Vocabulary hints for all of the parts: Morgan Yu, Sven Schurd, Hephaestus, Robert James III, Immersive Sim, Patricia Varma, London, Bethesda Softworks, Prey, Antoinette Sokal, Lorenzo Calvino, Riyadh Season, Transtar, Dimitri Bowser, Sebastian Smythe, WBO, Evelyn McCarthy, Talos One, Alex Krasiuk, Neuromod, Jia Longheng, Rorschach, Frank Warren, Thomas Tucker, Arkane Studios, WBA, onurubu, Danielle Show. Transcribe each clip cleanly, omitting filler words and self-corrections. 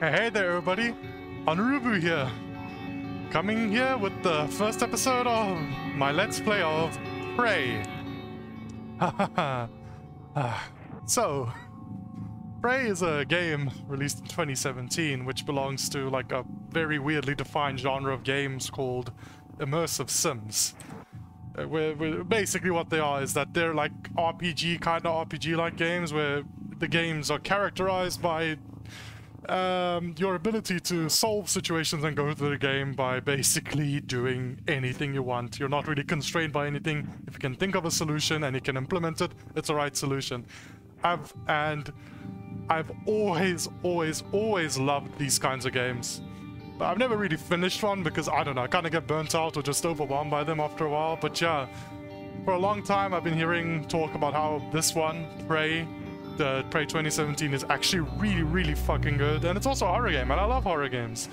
Hey there everybody, Onurubu here, coming here with the first episode of my Let's Play of Prey. So, Prey is a game released in 2017 which belongs to like a very weirdly defined genre of games called Immersive Sims. Basically what they are is that they're like RPG, kind of RPG-like games where the games are characterized by your ability to solve situations and go through the game by basically doing anything you want. You're not really constrained by anything. If you can think of a solution and you can implement it, it's the right solution. I've always loved these kinds of games. But I've never really finished one because, I don't know, I kind of get burnt out or just overwhelmed by them after a while. But yeah, for a long time I've been hearing talk about how this one, Prey, Prey 2017 is actually really fucking good, and it's also a horror game, and I love horror games.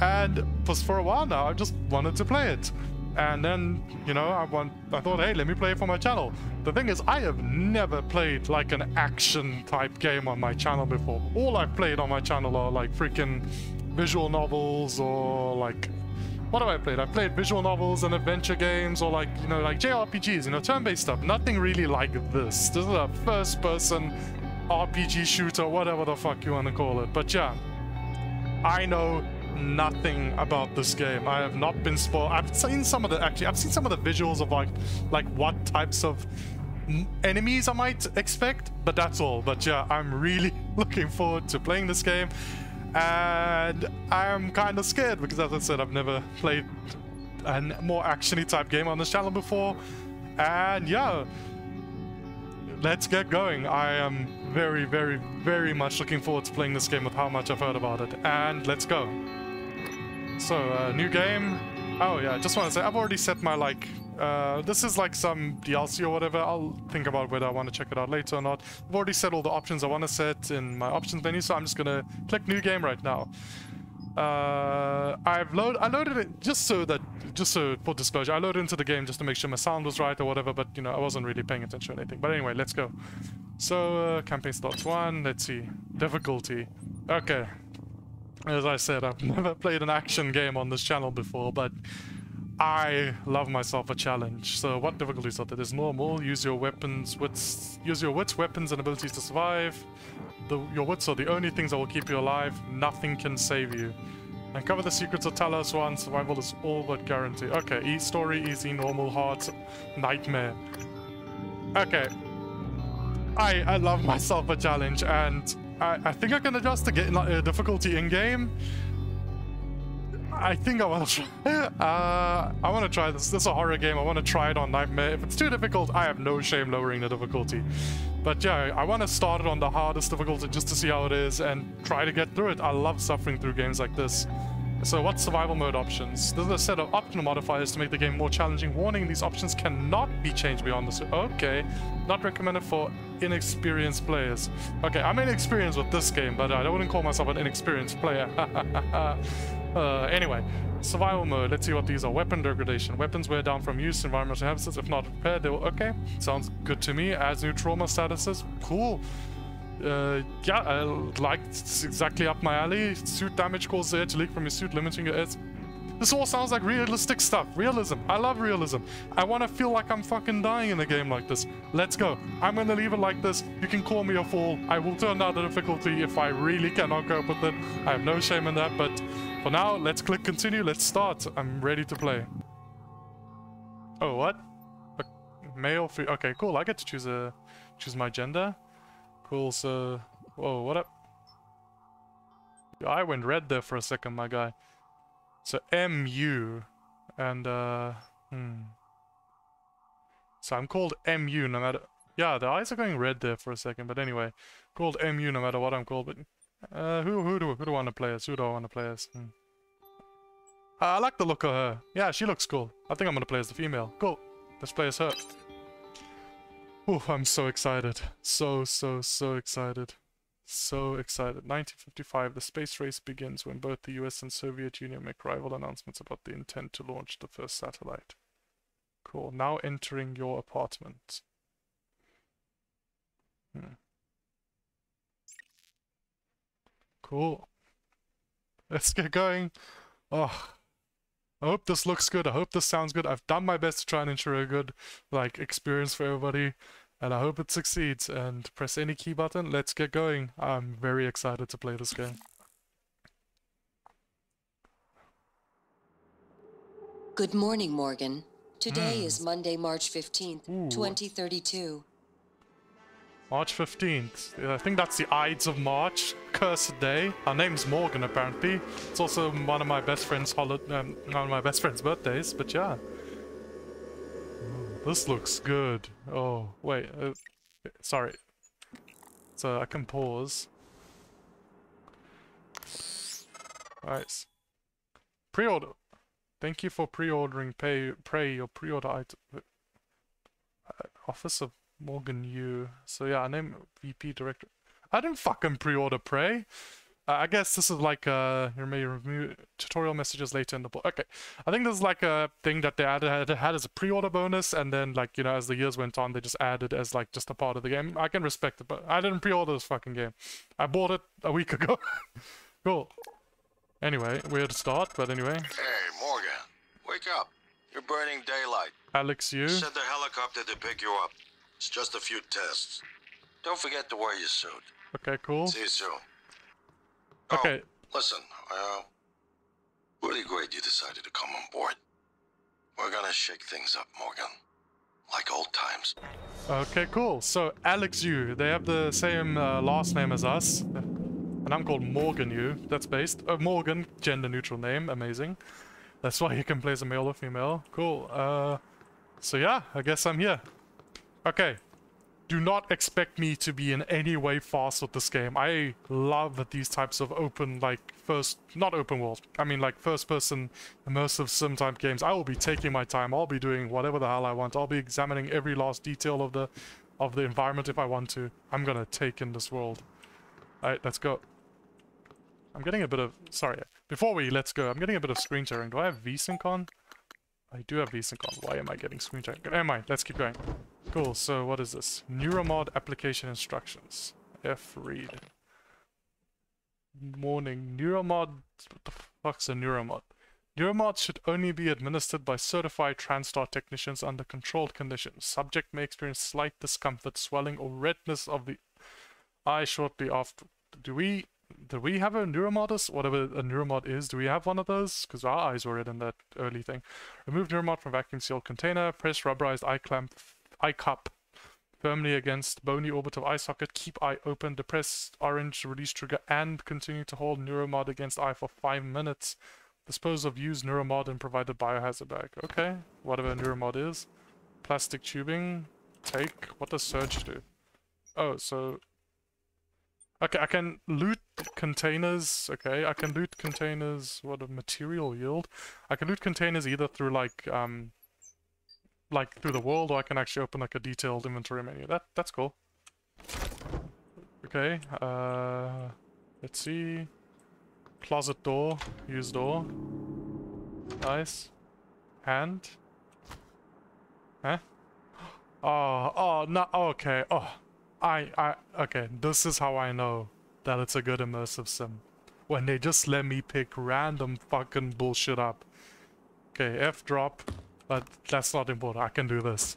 And for a while now, I've just wanted to play it, and then, you know, I thought, hey, let me play it for my channel. The thing is, I have never played like an action type game on my channel before. All I've played on my channel are like freaking visual novels, or like, what have I played? I've played visual novels and adventure games, or like, you know, like JRPGs, you know, turn-based stuff. Nothing really like this. This is a first-person RPG shooter, whatever the fuck you want to call it. But yeah, I know nothing about this game. I have not been spoiled. I've seen some of the visuals of like what types of enemies I might expect, but that's all. But yeah, I'm really looking forward to playing this game. And I'm kind of scared because, as I said, I've never played a more action-y type game on this channel before. And yeah, let's get going. I am very much looking forward to playing this game with how much I've heard about it. And let's go. So, new game. Oh yeah, I just want to say I've already set my like... this is like some DLC or whatever. I'll think about whether I want to check it out later or not. I've already set all the options I want to set in my options menu, so I'm just gonna click new game right now. I loaded it just so for disclosure, I loaded into the game just to make sure my sound was right or whatever, but you know, I wasn't really paying attention or anything. But anyway, let's go. So campaign starts one, let's see. Difficulty. Okay. As I said, I've never played an action game on this channel before, but I love myself a challenge. So what difficulties are there? There's normal, use your wits, weapons, and abilities to survive. Your wits are the only things that will keep you alive. Nothing can save you. Uncover the secrets of Talos One. Survival is all but guaranteed. Okay, story, easy, normal, hard, nightmare. Okay. I love myself a challenge, and I think I can adjust the difficulty in-game. I think I want to try. I want to try this. This is a horror game. I want to try it on Nightmare. If it's too difficult, I have no shame lowering the difficulty. But yeah, I want to start it on the hardest difficulty just to see how it is and try to get through it. I love suffering through games like this. So what's survival mode options? There's a set of optional modifiers to make the game more challenging. Warning, these options cannot be changed beyond this. Okay, not recommended for inexperienced players. Okay, I'm inexperienced with this game, but I wouldn't call myself an inexperienced player. Anyway, survival mode. Let's see what these are. Weapon degradation. Weapons wear down from use, environmental hazards. If not repaired, they will... Okay, sounds good to me. Adds new trauma statuses. Cool. Yeah, I like exactly up my alley. Suit damage causes the air to leak from your suit, limiting your air. This all sounds like realistic stuff. Realism. I love realism. I want to feel like I'm fucking dying in a game like this. Let's go. I'm going to leave it like this. You can call me a fool. I will turn down the difficulty if I really cannot cope with it. I have no shame in that, but... for now, let's click continue, let's start. I'm ready to play. Oh, what? Male, free, okay, cool, I get to choose my gender. Cool, so... Whoa, what up? I went red there for a second, my guy. So, MU. And, so I'm called MU no matter... Yeah, the eyes are going red there for a second, but anyway. Called MU no matter what I'm called, but... Who do I want to play as? Who do I want to play as? I like the look of her. Yeah, she looks cool. I think I'm gonna play as the female. Cool. Let's play as her. Ooh, I'm so excited. So excited. So excited. 1955, the space race begins when both the US and Soviet Union make rival announcements about the intent to launch the first satellite. Cool. Now entering your apartment. Cool. Let's get going. Oh, I hope this looks good. I hope this sounds good. I've done my best to try and ensure a good experience for everybody, and I hope it succeeds. And press any key button. Let's get going. I'm very excited to play this game. Good morning, Morgan. Today is Monday, March 15th, 2032. March 15th. I think that's the Ides of March. Cursed day. Our name's Morgan, apparently. It's also one of my best friend's birthdays. But yeah, this looks good. Oh wait, sorry. So I can pause. Nice. Pre-order. Thank you for pre-ordering Prey, your pre-order item. Office of Morgan Yu. So yeah, I named VP Director. I didn't fucking pre-order Prey. I guess this is like you may remove tutorial messages later in the book. Okay, I think there's like a thing that they had as a pre-order bonus, and then like, you know, as the years went on, they just added as like just a part of the game. I can respect it, but I didn't pre-order this fucking game. I bought it a week ago. Cool. Anyway, weird start, but anyway. Hey, Morgan. Wake up. You're burning daylight. Alex Yu. Send the helicopter to pick you up. It's just a few tests. Don't forget to wear your suit. Okay, cool. See you soon. Okay. Oh, listen, really great you decided to come on board. We're gonna shake things up, Morgan. Like old times. Okay, cool. So, Alex Yu. They have the same last name as us. And I'm called Morgan Yu. That's based. Morgan, gender neutral name, amazing. That's why you can play as a male or female. Cool. So yeah, I guess I'm here. Okay. Do not expect me to be in any way fast with this game. I love these types of open, first-person immersive sim type games. I will be taking my time. I'll be doing whatever the hell I want. I'll be examining every last detail of the environment if I want to. I'm gonna take in this world. Alright, let's go. I'm getting a bit of... Sorry. Before we let's go, I'm getting a bit of screen sharing. Do I have VSync on? I do have VSync on. Why am I getting screen sharing? Never mind. Let's keep going. Cool. So what is this? Neuromod application instructions. F read. Warning. Neuromod... What the fuck's a Neuromod? Neuromods should only be administered by certified Transtar technicians under controlled conditions. Subject may experience slight discomfort, swelling, or redness of the eye shortly after. Do we have a neuromodist? Whatever a neuromod is, do we have one of those? Because our eyes were red in that early thing. Remove neuromod from vacuum sealed container. Press rubberized eye cup firmly against bony orbit of eye socket. Keep eye open. Depress orange release trigger and continue to hold neuromod against eye for 5 minutes. Dispose of used neuromod and provide a biohazard bag. Okay, whatever a neuromod is. Plastic tubing. Take. What does search do? Oh, so. Okay, I can loot containers. Okay, I can loot containers. What a material yield. I can loot containers either through like through the world, or I can actually open like a detailed inventory menu. That's cool. Okay, let's see. Closet door, use door. Nice. Hand. Huh? Oh no. Okay. Oh. Okay, this is how I know that it's a good immersive sim. When they just let me pick random fucking bullshit up. Okay, F drop, but that's not important. I can do this.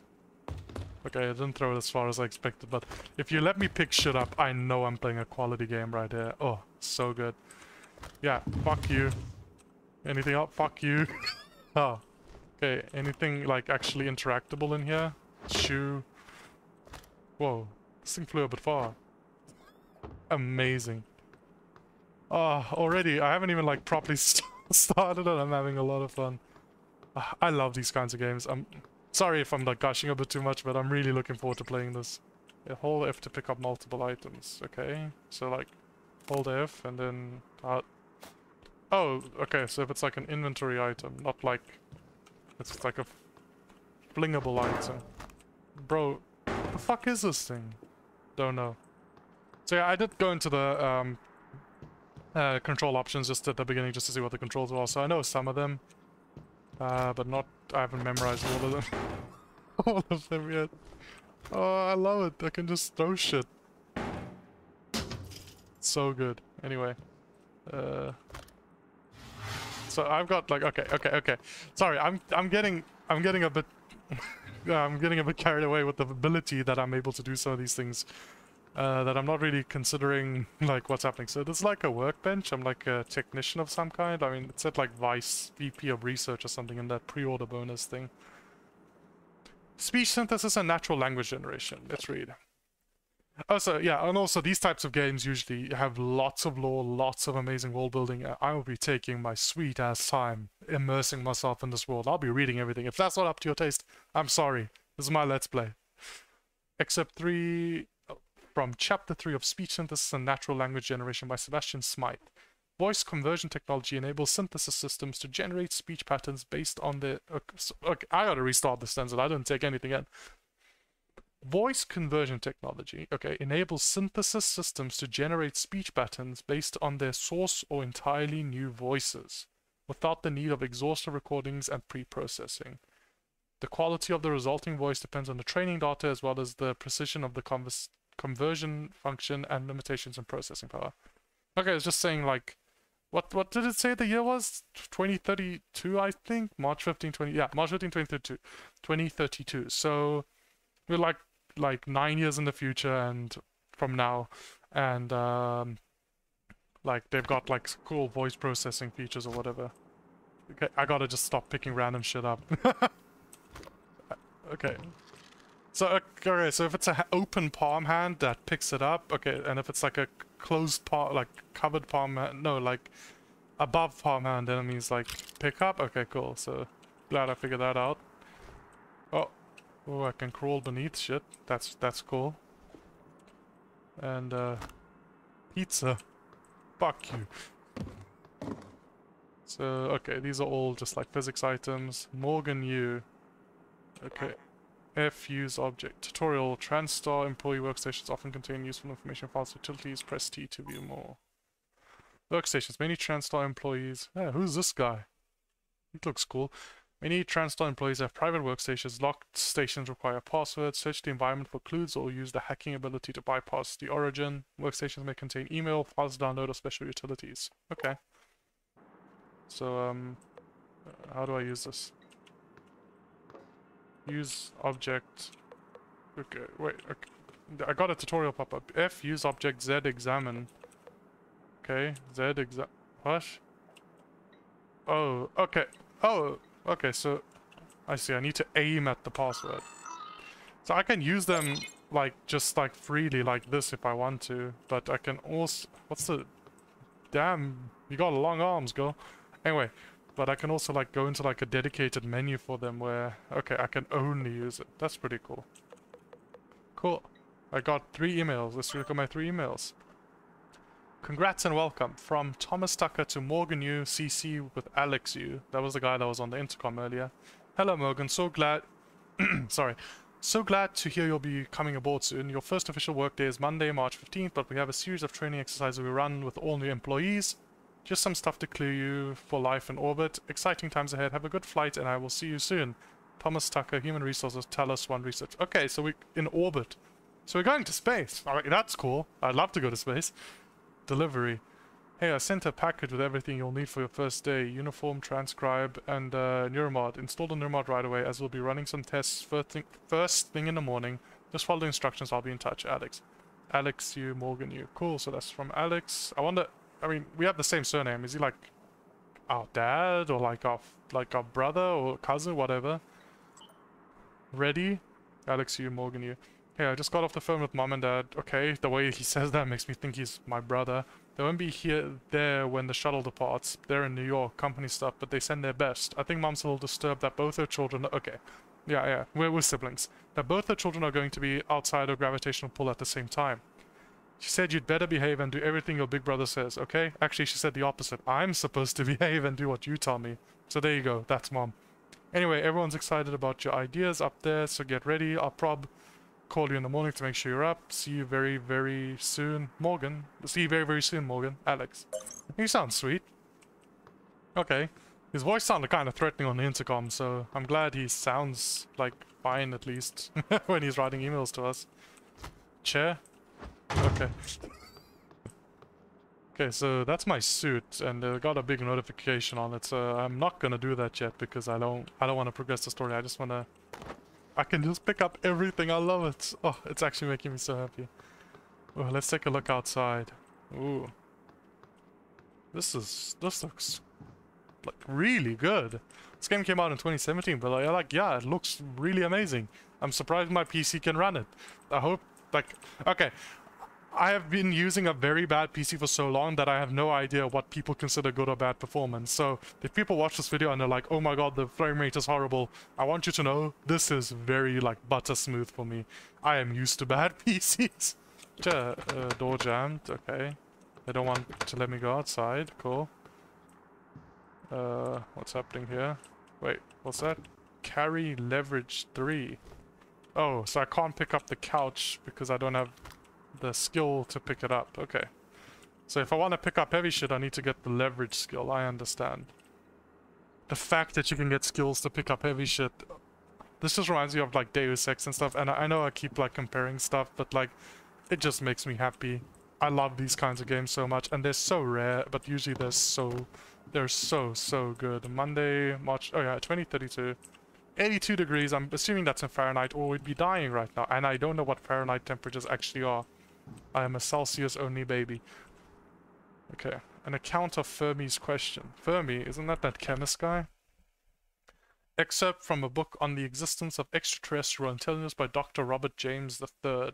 Okay, I didn't throw it as far as I expected, but if you let me pick shit up, I know I'm playing a quality game right here. Oh, so good. Yeah, fuck you. Anything else? Fuck you. Oh. Okay, anything like actually interactable in here? Shoe. Whoa. This thing flew a bit far. Amazing. Ah, already I haven't even like properly started, and I'm having a lot of fun. I love these kinds of games. I'm sorry if I'm like gushing a bit too much, but I'm really looking forward to playing this. Yeah, hold F to pick up multiple items. Okay, so like hold F and then oh, okay. So if it's like an inventory item, not like it's like a flingable item, bro. What the fuck is this thing? Don't know. So yeah, I did go into the control options just at the beginning just to see what the controls were, so I know some of them, but I haven't memorized all of them. All of them yet. Oh, I love it. I can just throw shit. It's so good. Anyway, so I've got like okay. Sorry, I'm getting a bit I'm getting a bit carried away with the ability that I'm able to do some of these things that I'm not really considering like what's happening. So this is like a workbench. I'm like a technician of some kind. I mean, it said like Vice VP of Research or something in that pre-order bonus thing. Speech synthesis and natural language generation. Let's read. Also, yeah, and also these types of games usually have lots of lore, lots of amazing world building. I will be taking my sweet ass time immersing myself in this world. I'll be reading everything. If that's not up to your taste, I'm sorry. This is my Let's Play. Except 3 from Chapter 3 of Speech Synthesis and Natural Language Generation by Sebastian Smythe. Voice conversion technology enables synthesis systems to generate speech patterns based on their... Okay, I gotta restart the sentence. I didn't take anything in. Voice conversion technology, okay, enables synthesis systems to generate speech patterns based on their source or entirely new voices, without the need of exhaustive recordings and pre-processing. The quality of the resulting voice depends on the training data as well as the precision of the conversion function and limitations in processing power. Okay, it's just saying like, what did it say the year was? 2032, I think? March 15, 2032. So, we're like 9 years in the future and from now, and like they've got like cool voice processing features or whatever. Okay, I gotta just stop picking random shit up. Okay, so okay, so if it's an open palm hand that picks it up, okay, and if it's like a closed palm, like covered palm, no, like above palm hand, then it means like pick up. Okay, cool. So glad I figured that out. Oh. Oh, I can crawl beneath shit. That's cool. And pizza. Fuck you. So okay, these are all just like physics items. Morgan Yu. Okay. F use object. Tutorial. Transtar employee workstations often contain useful information files, utilities. Press T to view more. Workstations. Many Transtar employees. Yeah, who's this guy? He looks cool. Many Transtar employees have private workstations. Locked stations require passwords. Search the environment for clues or use the hacking ability to bypass the origin. Workstations may contain email, files download, or special utilities. Okay. So, how do I use this? Use object... Okay, wait, okay. I got a tutorial pop-up. F, use object, Z, examine. Okay, Z, exam... What? Oh, okay. Oh! Okay, so I see. I need to aim at the password. So I can use them like just like freely like this if I want to, but I can also... What's the... Damn, you got long arms, girl. Anyway, but I can also like go into like a dedicated menu for them where... Okay, I can only use it. That's pretty cool. Cool. I got 3 emails. Let's look at my 3 emails. Congrats and welcome from Thomas Tucker to Morgan Yu, CC with Alex Yu. That was the guy that was on the intercom earlier. Hello Morgan, so glad... Sorry. So glad to hear you'll be coming aboard soon. Your first official workday is Monday, March 15th, but we have a series of training exercises we run with all new employees. Just some stuff to clear you for life in orbit. Exciting times ahead. Have a good flight and I will see you soon. Thomas Tucker, Human Resources, Talos One Research. Okay, so we're in orbit. So we're going to space. Alright, that's cool. I'd love to go to space. Delivery. Hey, I sent a package with everything you'll need for your first day. Uniform, transcribe, and Neuromod. Install the Neuromod right away as we'll be running some tests first thing in the morning. Just follow the instructions, I'll be in touch. Alex. Alex Yu, Morgan Yu. Cool, so that's from Alex. I wonder, I mean, we have the same surname. Is he like our dad or like our brother or cousin, whatever? Ready? Alex Yu, Morgan Yu. Hey, I just got off the phone with mom and dad. Okay, the way he says that makes me think he's my brother. They won't be there when the shuttle departs. They're in New York, company stuff, but they send their best. I think mom's a little disturbed that both her children... Okay, yeah, we're siblings. That both her children are going to be outside of gravitational pull at the same time. She said you'd better behave and do everything your big brother says, okay? Actually, she said the opposite. I'm supposed to behave and do what you tell me. So there you go, that's mom. Anyway, everyone's excited about your ideas up there, so get ready. I'll prob... call you in the morning to make sure you're up. See you very, very soon, Morgan. See you very, very soon, Morgan. Alex. He sounds sweet. Okay. His voice sounded kind of threatening on the intercom, so I'm glad he sounds, like, fine at least when he's writing emails to us. Chair? Okay. Okay, so that's my suit, and I got a big notification on it, so I'm not gonna do that yet because I don't want to progress the story. I just wanna... I can just pick up everything. I love it. Oh, it's actually making me so happy. Oh, let's take a look outside. Ooh. This looks like really good. This game came out in 2017, but yeah, it looks really amazing. I'm surprised my PC can run it. I hope, like, okay. I have been using a very bad PC for so long that I have no idea what people consider good or bad performance. So if people watch this video and they're like, oh my god, the frame rate is horrible, I want you to know this is very, like, butter smooth for me. I am used to bad PCs. Door jammed, okay. They don't want to let me go outside, cool. What's happening here? Wait, what's that? Carry leverage 3. Oh, so I can't pick up the couch because I don't have the skill to pick it up. Okay, so if I want to pick up heavy shit, I need to get the leverage skill. I understand. The fact that you can get skills to pick up heavy shit, this just reminds me of like Deus Ex and stuff, and I know I keep like comparing stuff, but like it just makes me happy. I love these kinds of games so much, and they're so rare, but usually they're so good. Monday, March, oh yeah, 2032, 82 degrees. I'm assuming that's in Fahrenheit, or we'd be dying right now, and I don't know what Fahrenheit temperatures actually are. I am a Celsius-only baby. Okay. An account of Fermi's question. Fermi, isn't that chemist guy? Excerpt from a book on the existence of extraterrestrial intelligence by Dr. Robert James III.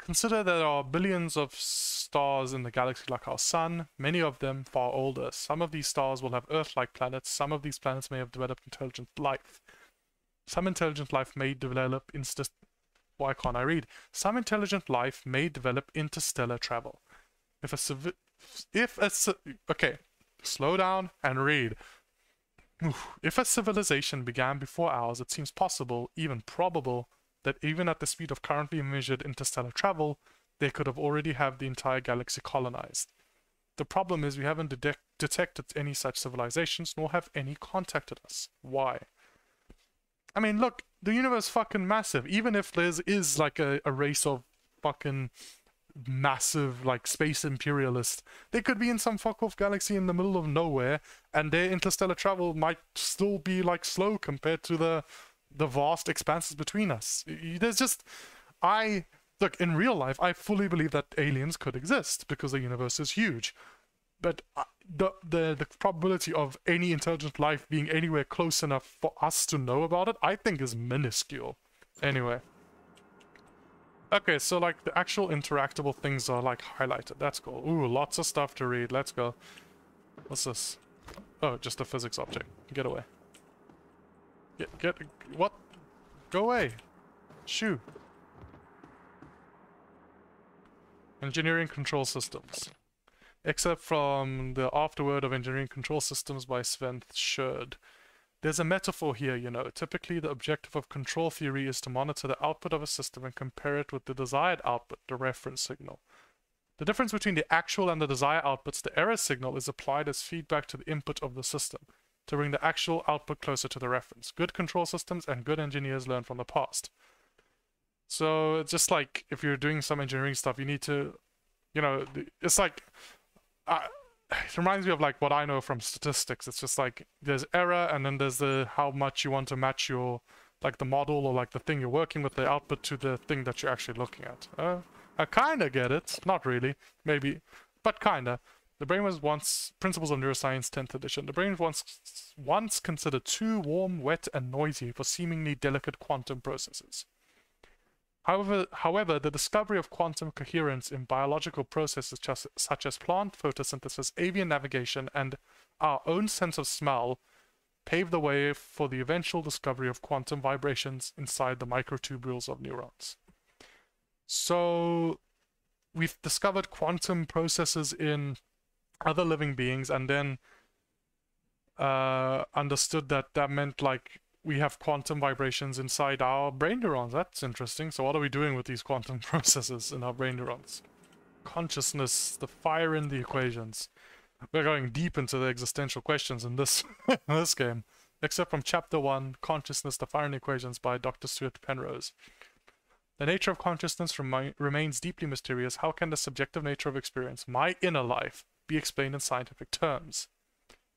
Consider there are billions of stars in the galaxy like our sun, many of them far older. Some of these stars will have Earth-like planets. Some of these planets may have developed intelligent life. Some intelligent life may develop instant... Why can't I read? Some intelligent life may develop interstellar travel. Okay, slow down and read. If a civilization began before ours, it seems possible, even probable, that even at the speed of currently measured interstellar travel, they could have already had the entire galaxy colonized. The problem is we haven't detected any such civilizations, nor have any contacted us. Why? I mean, look, the universe is fucking massive. Even if there is like a race of fucking massive like space imperialists, they could be in some fuck off galaxy in the middle of nowhere, and their interstellar travel might still be like slow compared to the vast expanses between us. There's just... Look, in real life, I fully believe that aliens could exist because the universe is huge. But the probability of any intelligent life being anywhere close enough for us to know about it, I think is minuscule. Anyway. Okay, so like the actual interactable things are like highlighted. That's cool. Ooh, lots of stuff to read. Let's go. What's this? Oh, just a physics object. Get away. Get, what? Go away. Shoo. Engineering Control Systems. Except from the afterword of Engineering Control Systems by Sven Schurd. There's a metaphor here, you know. Typically, the objective of control theory is to monitor the output of a system and compare it with the desired output, the reference signal. The difference between the actual and the desired outputs, the error signal, is applied as feedback to the input of the system, to bring the actual output closer to the reference. Good control systems and good engineers learn from the past. So, it's just like, if you're doing some engineering stuff, you need to, you know, it's like... it reminds me of like what I know from statistics. It's just like there's error, and then there's the how much you want to match your like the model or like the thing you're working with, the output to the thing that you're actually looking at. I kind of get it, not really, maybe, but kind of. The brain was once Principles of Neuroscience, 10th edition. The brain was once considered too warm, wet, and noisy for seemingly delicate quantum processes. However, the discovery of quantum coherence in biological processes such as plant photosynthesis, avian navigation, and our own sense of smell paved the way for the eventual discovery of quantum vibrations inside the microtubules of neurons. So, we've discovered quantum processes in other living beings, and then understood that meant like we have quantum vibrations inside our brain neurons. That's interesting. So what are we doing with these quantum processes in our brain neurons? Consciousness, the fire in the equations. We're going deep into the existential questions in this this game. Except from Chapter 1, Consciousness, the Fire in the Equations by Dr. Stuart Penrose. The nature of consciousness remains deeply mysterious. How can the subjective nature of experience, my inner life, be explained in scientific terms.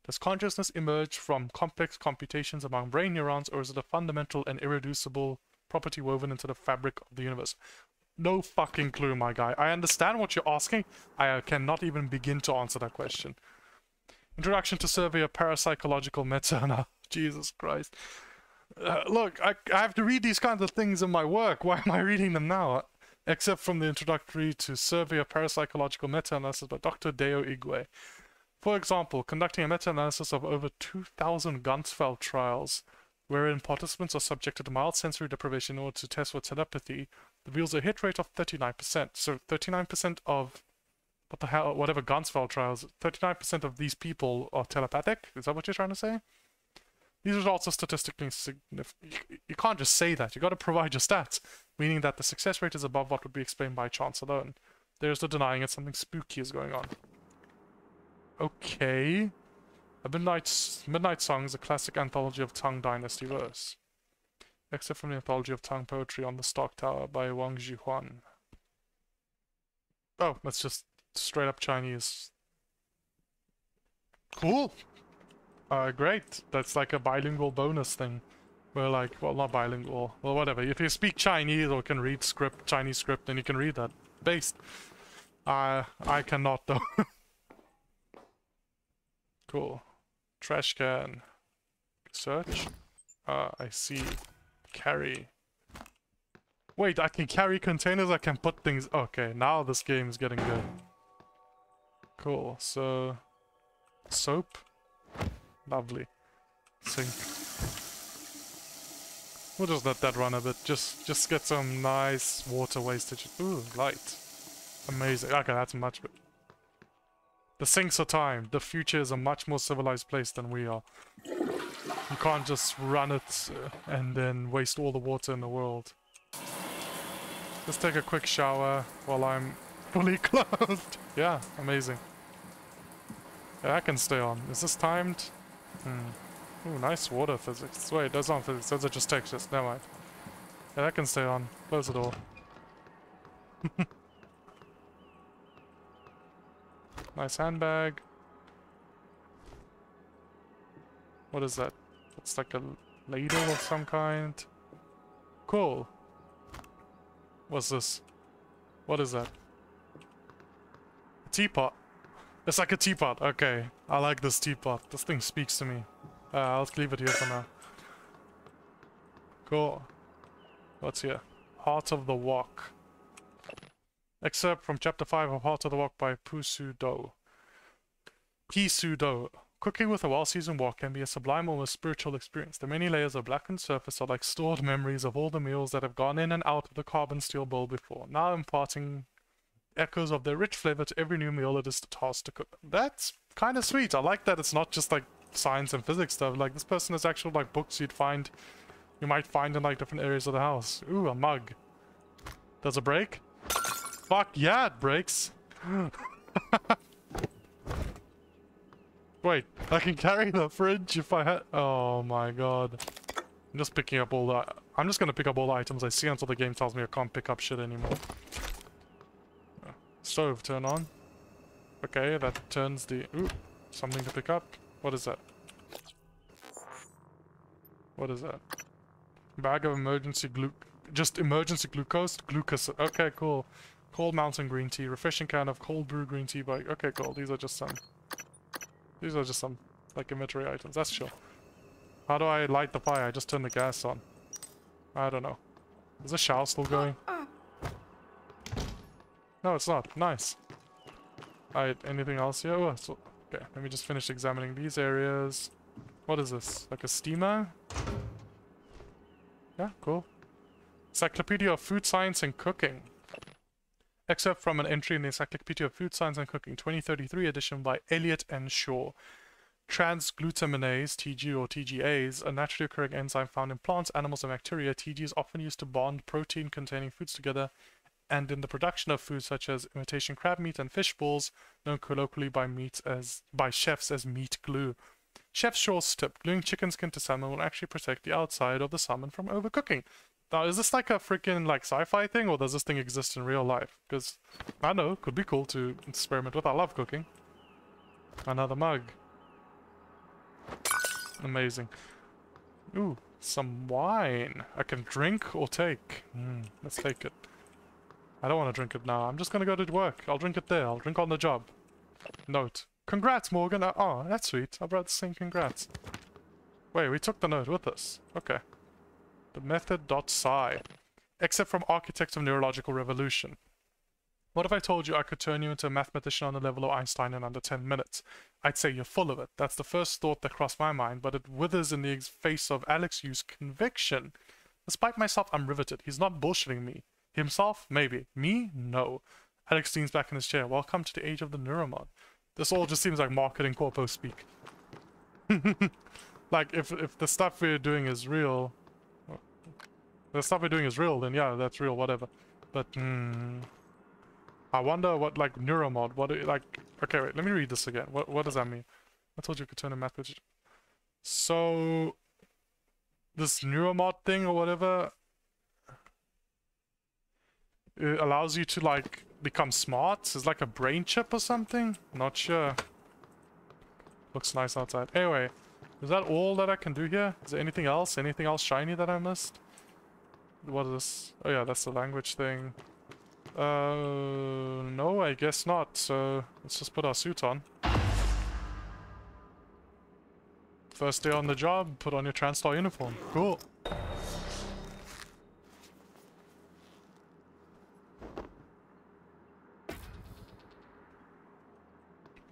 Does consciousness emerge from complex computations among brain neurons, or is it a fundamental and irreducible property woven into the fabric of the universe? No fucking clue, my guy. I understand what you're asking. I cannot even begin to answer that question. Introduction to Survey of Parapsychological Meta. Jesus Christ. Look, I have to read these kinds of things in my work. Why am I reading them now? Except from the introductory to Survey of Parapsychological Meta-Analysis by Dr. Deo Igwe. For example, conducting a meta-analysis of over 2,000 Ganzfeld trials, wherein participants are subjected to mild sensory deprivation in order to test for telepathy, reveals a hit rate of 39%. So 39% of, what the hell, whatever Ganzfeld trials, 39% of these people are telepathic? Is that what you're trying to say? These results are statistically significant. You can't just say that. You've got to provide your stats, meaning that the success rate is above what would be explained by chance alone. There's no denying it. Something spooky is going on. Okay. A Midnight Song is a classic anthology of Tang Dynasty verse. Except from the anthology of Tang poetry on the Stark Tower by Wang Zhihuan. Oh, that's just straight up Chinese. Cool! Great. That's like a bilingual bonus thing. We're like, well, not bilingual. Well, whatever. If you speak Chinese or can read script, Chinese script, then you can read that. Based. I cannot, though. Cool. Trash can. Search. I see. Carry. Wait, I can carry containers, I can put things... Okay, now this game is getting good. Cool, so... Soap. Lovely. Sink. We'll just let that run a bit. Just get some nice water wastage. Ooh, light. Amazing. Okay, that's much better. The sinks are timed. The future is a much more civilized place than we are. You can't just run it and then waste all the water in the world. Let's take a quick shower while I'm fully clothed. Yeah, amazing. Yeah, that can stay on. Is this timed? Hmm. Ooh, nice water physics. Wait, that's not physics. Those are just textures. Never mind. Yeah, that can stay on. Close the door. Nice handbag. What is that? It's like a ladle of some kind. Cool. What's this? What is that? A teapot. It's like a teapot. Okay. I like this teapot. This thing speaks to me. I'll leave it here for now. Cool. What's here? Heart of the Walk. Excerpt from Chapter 5 of Heart of the Walk by Pi Su Do. Cooking with a well-seasoned wok can be a sublime, almost spiritual experience. The many layers of blackened surface are like stored memories of all the meals that have gone in and out of the carbon steel bowl before, now imparting echoes of their rich flavor to every new meal it is the task to cook. That's kind of sweet. I like that it's not just like science and physics stuff. Like, this person has actual like books you might find in like different areas of the house. Ooh, a mug. Does it break? Fuck yeah, it breaks. Wait, I can carry the fridge if I had... Oh my god. I'm just gonna pick up all the items I see until the game tells me I can't pick up shit anymore. Stove, turn on. Okay, that turns the... Ooh, something to pick up. What is that? What is that? Bag of emergency glucose. Okay, cool. Cold mountain green tea. Refreshing can of cold brew green tea by... Okay, cool. These are just some, like, inventory items. That's chill. How do I light the fire? I just turn the gas on. I don't know. Is the shower still going? No, it's not. Nice. Alright, anything else here? Oh, okay, let me just finish examining these areas. What is this? Like a steamer? Yeah, cool. Encyclopedia of Food Science and Cooking. Except from an entry in the Encyclopedia of Food Science and Cooking, 2033 edition by Elliott and Shaw. Transglutaminase, TG or TGAs, a naturally occurring enzyme found in plants, animals, and bacteria. TG is often used to bond protein-containing foods together, and in the production of foods such as imitation crab meat and fish balls, known colloquially by chefs as meat glue. Chef Shaw's tip: gluing chicken skin to salmon will actually protect the outside of the salmon from overcooking. Now, is this like a freaking like sci-fi thing, or does this thing exist in real life? Because I know, could be cool to experiment with. I love cooking. Another mug. Amazing. Ooh, some wine. I can drink or take. Let's take it. I don't want to drink it now. I'm just going to go to work. I'll drink it there. I'll drink on the job. Note. Congrats, Morgan. Oh, that's sweet. I'd rather sing congrats. Wait, we took the note with us. Okay. The method.sci. Except from Architects of Neurological Revolution. What if I told you I could turn you into a mathematician on the level of Einstein in under 10 minutes? I'd say you're full of it. That's the first thought that crossed my mind, but it withers in the face of Alex Yu's conviction. Despite myself, I'm riveted. He's not bullshitting me. Himself? Maybe. Me? No. Alex leans back in his chair. Welcome to the age of the Neuromod. This all just seems like marketing corpo speak. Like, if the stuff we're doing is real... the stuff we're doing is real, then yeah, that's real, whatever. But, I wonder what, like, Neuromod, what, like... Okay, wait, let me read this again. What does that mean? I told you I could turn a method... So... this Neuromod thing or whatever... it allows you to, like, become smart? It's like a brain chip or something? Not sure. Looks nice outside. Anyway, is that all that I can do here? Is there anything else? Anything else shiny that I missed? What is this? Oh yeah, that's the language thing. No, I guess not. So, let's just put our suit on. First day on the job, put on your Transtar uniform. Cool.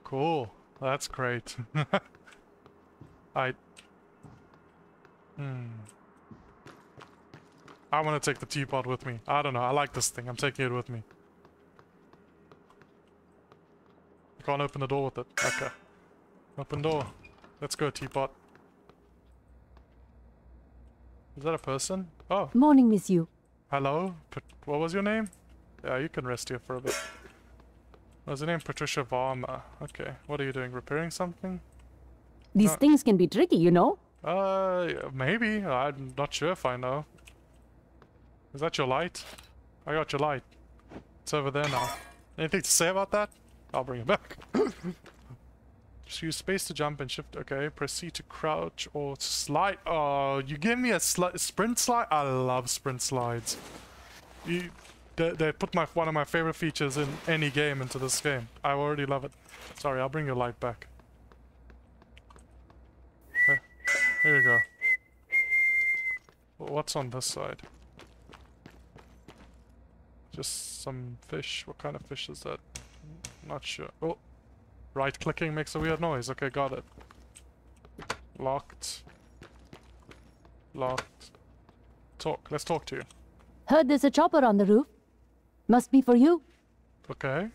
Cool. That's great. I want to take the teapot with me. I don't know. I like this thing. I'm taking it with me. I can't open the door with it. Okay. Open door. Let's go, teapot. Is that a person? Oh. Morning, Miss Yu. Hello. What was your name? Yeah, you can rest here for a bit. What was her name? Patricia Varma. Okay. What are you doing? Repairing something? These things can be tricky, you know? Maybe. I'm not sure if I know. Is that your light? I got your light. It's over there now. Anything to say about that? I'll bring it back. Just use space to jump and shift. Okay, press C to crouch or to slide. Oh, you give me a sprint slide? I love sprint slides. They put one of my favorite features in any game into this game. I already love it. Sorry, I'll bring your light back. There you go. What's on this side? Just some fish. What kind of fish is that? Not sure. Oh! Right-clicking makes a weird noise. Okay, got it. Locked. Locked. Talk. Let's talk to you. Heard there's a chopper on the roof. Must be for you. Okay.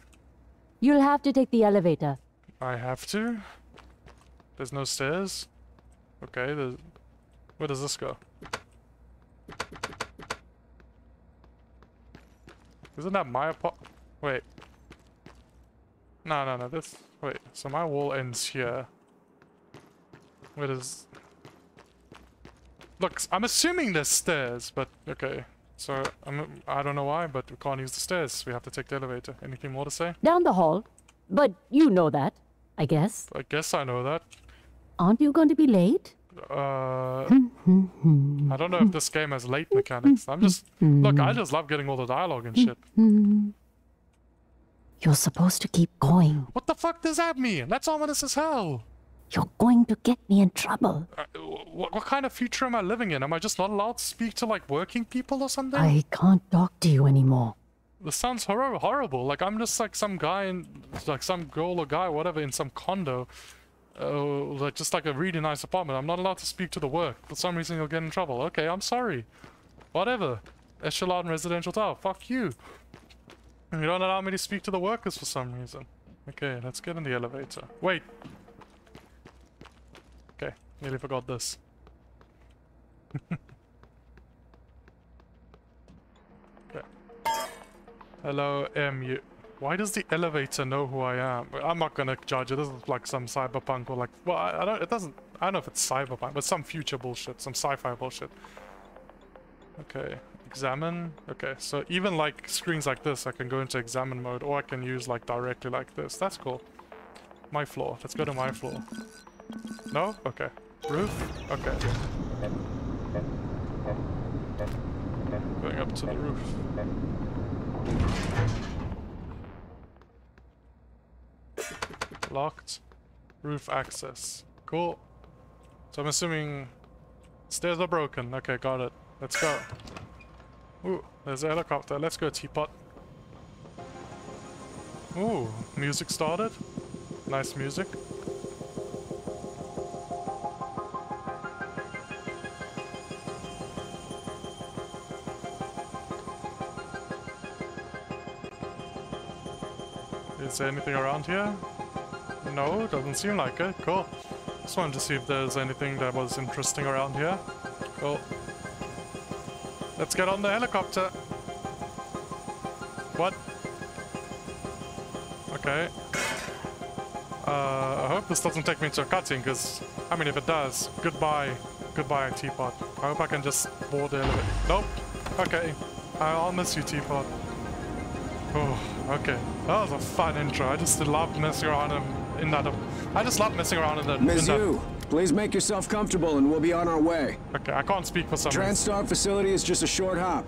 You'll have to take the elevator. I have to? There's no stairs? Okay, there's... where does this go? Isn't that my apartment? Wait. No, this... wait, so my wall ends here. Where does... look, I'm assuming there's stairs, but... okay. So, I don't know why, but we can't use the stairs. We have to take the elevator. Anything more to say? Down the hall. But you know that, I guess. I guess I know that. Aren't you going to be late? I don't know if this game has late mechanics. I'm just... look, I just love getting all the dialogue and shit. You're supposed to keep going. What the fuck does that mean? That's ominous as hell. You're going to get me in trouble. What kind of future am I living in? Am I just not allowed to speak to, like, working people or something? I can't talk to you anymore. This sounds horrible. Like, I'm just, like, some guy in... like, some girl or guy, whatever, in some condo... like just like a really nice apartment. I'm not allowed to speak to the work. For some reason you'll get in trouble. Okay, I'm sorry. Whatever. Echelon Residential Tower. Fuck you. You don't allow me to speak to the workers for some reason. Okay, let's get in the elevator. Wait. Okay, nearly forgot this. Okay. Hello, MU. Why does the elevator know who I am? I'm not gonna judge it. This is like some cyberpunk or like... well, I don't... it doesn't... I don't know if it's cyberpunk, but some future bullshit. Some sci-fi bullshit. Okay. Examine. Okay, so even like screens like this, I can go into examine mode or I can use like directly like this. That's cool. My floor. Let's go to my floor. No? Okay. Roof? Okay. Going up to the roof. Locked. Roof access. Cool. So I'm assuming stairs are broken. Okay, got it. Let's go. Ooh, there's a helicopter. Let's go, teapot. Ooh, music started. Nice music. Is there anything around here? No, doesn't seem like it. Cool. Just wanted to see if there's anything that was interesting around here. Cool. Let's get on the helicopter. What? Okay. I hope this doesn't take me into a cutscene, because, I mean, if it does, goodbye. Goodbye, teapot. I hope I can just board the elevator. Nope. Okay. I'll miss you, teapot. Oh, okay. That was a fun intro. I just love messing around in that... I just love messing around in that... Ms. Yu, please make yourself comfortable and we'll be on our way. Okay, I can't speak for some reason. Transtar facility is just a short hop.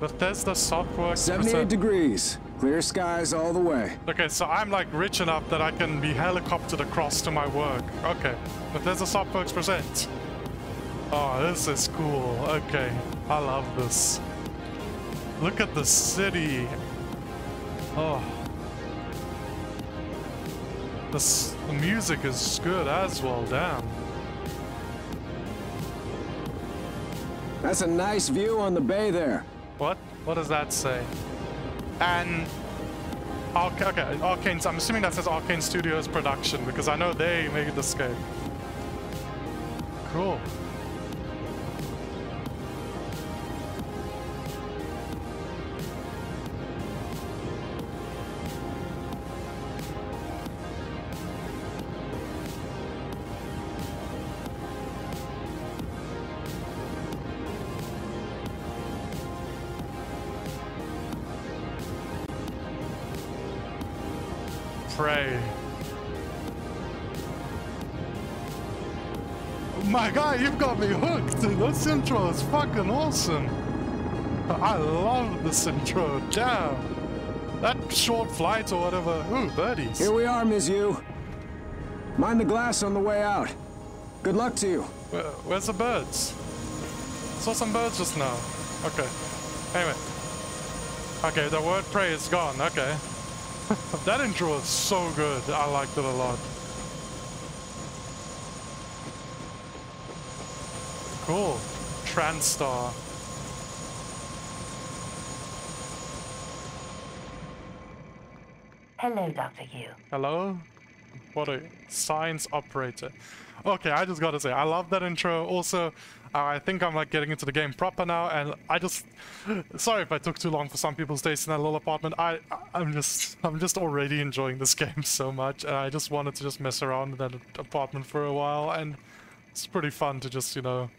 Bethesda Softworks... 78 degrees. Clear skies all the way. Okay, so I'm like rich enough that I can be helicoptered across to my work. Okay, Bethesda Softworks presents. Oh, this is cool. Okay, I love this. Look at the city. Oh. The music is good as well, damn. That's a nice view on the bay there. What? What does that say? And okay, Arkane. I'm assuming that says Arkane Studios production because I know they made this game. Cool. Prey. My guy, you've got me hooked. This intro is fucking awesome. I love this intro. Damn. That short flight or whatever. Ooh, birdies. Here we are, Ms. Yu. Mind the glass on the way out. Good luck to you. Where's the birds? Saw some birds just now. Okay. Anyway. Okay, the word prey is gone. Okay. That intro is so good. I liked it a lot. Cool. Transtar. Hello, Dr. Yu. Hello? What a science operator. Okay, I just gotta say, I love that intro. Also, I think I'm like getting into the game proper now, and I just... Sorry if I took too long for some people's days in that little apartment. I'm just already enjoying this game so much, and I just wanted to just mess around in that apartment for a while, and it's pretty fun to just, you know,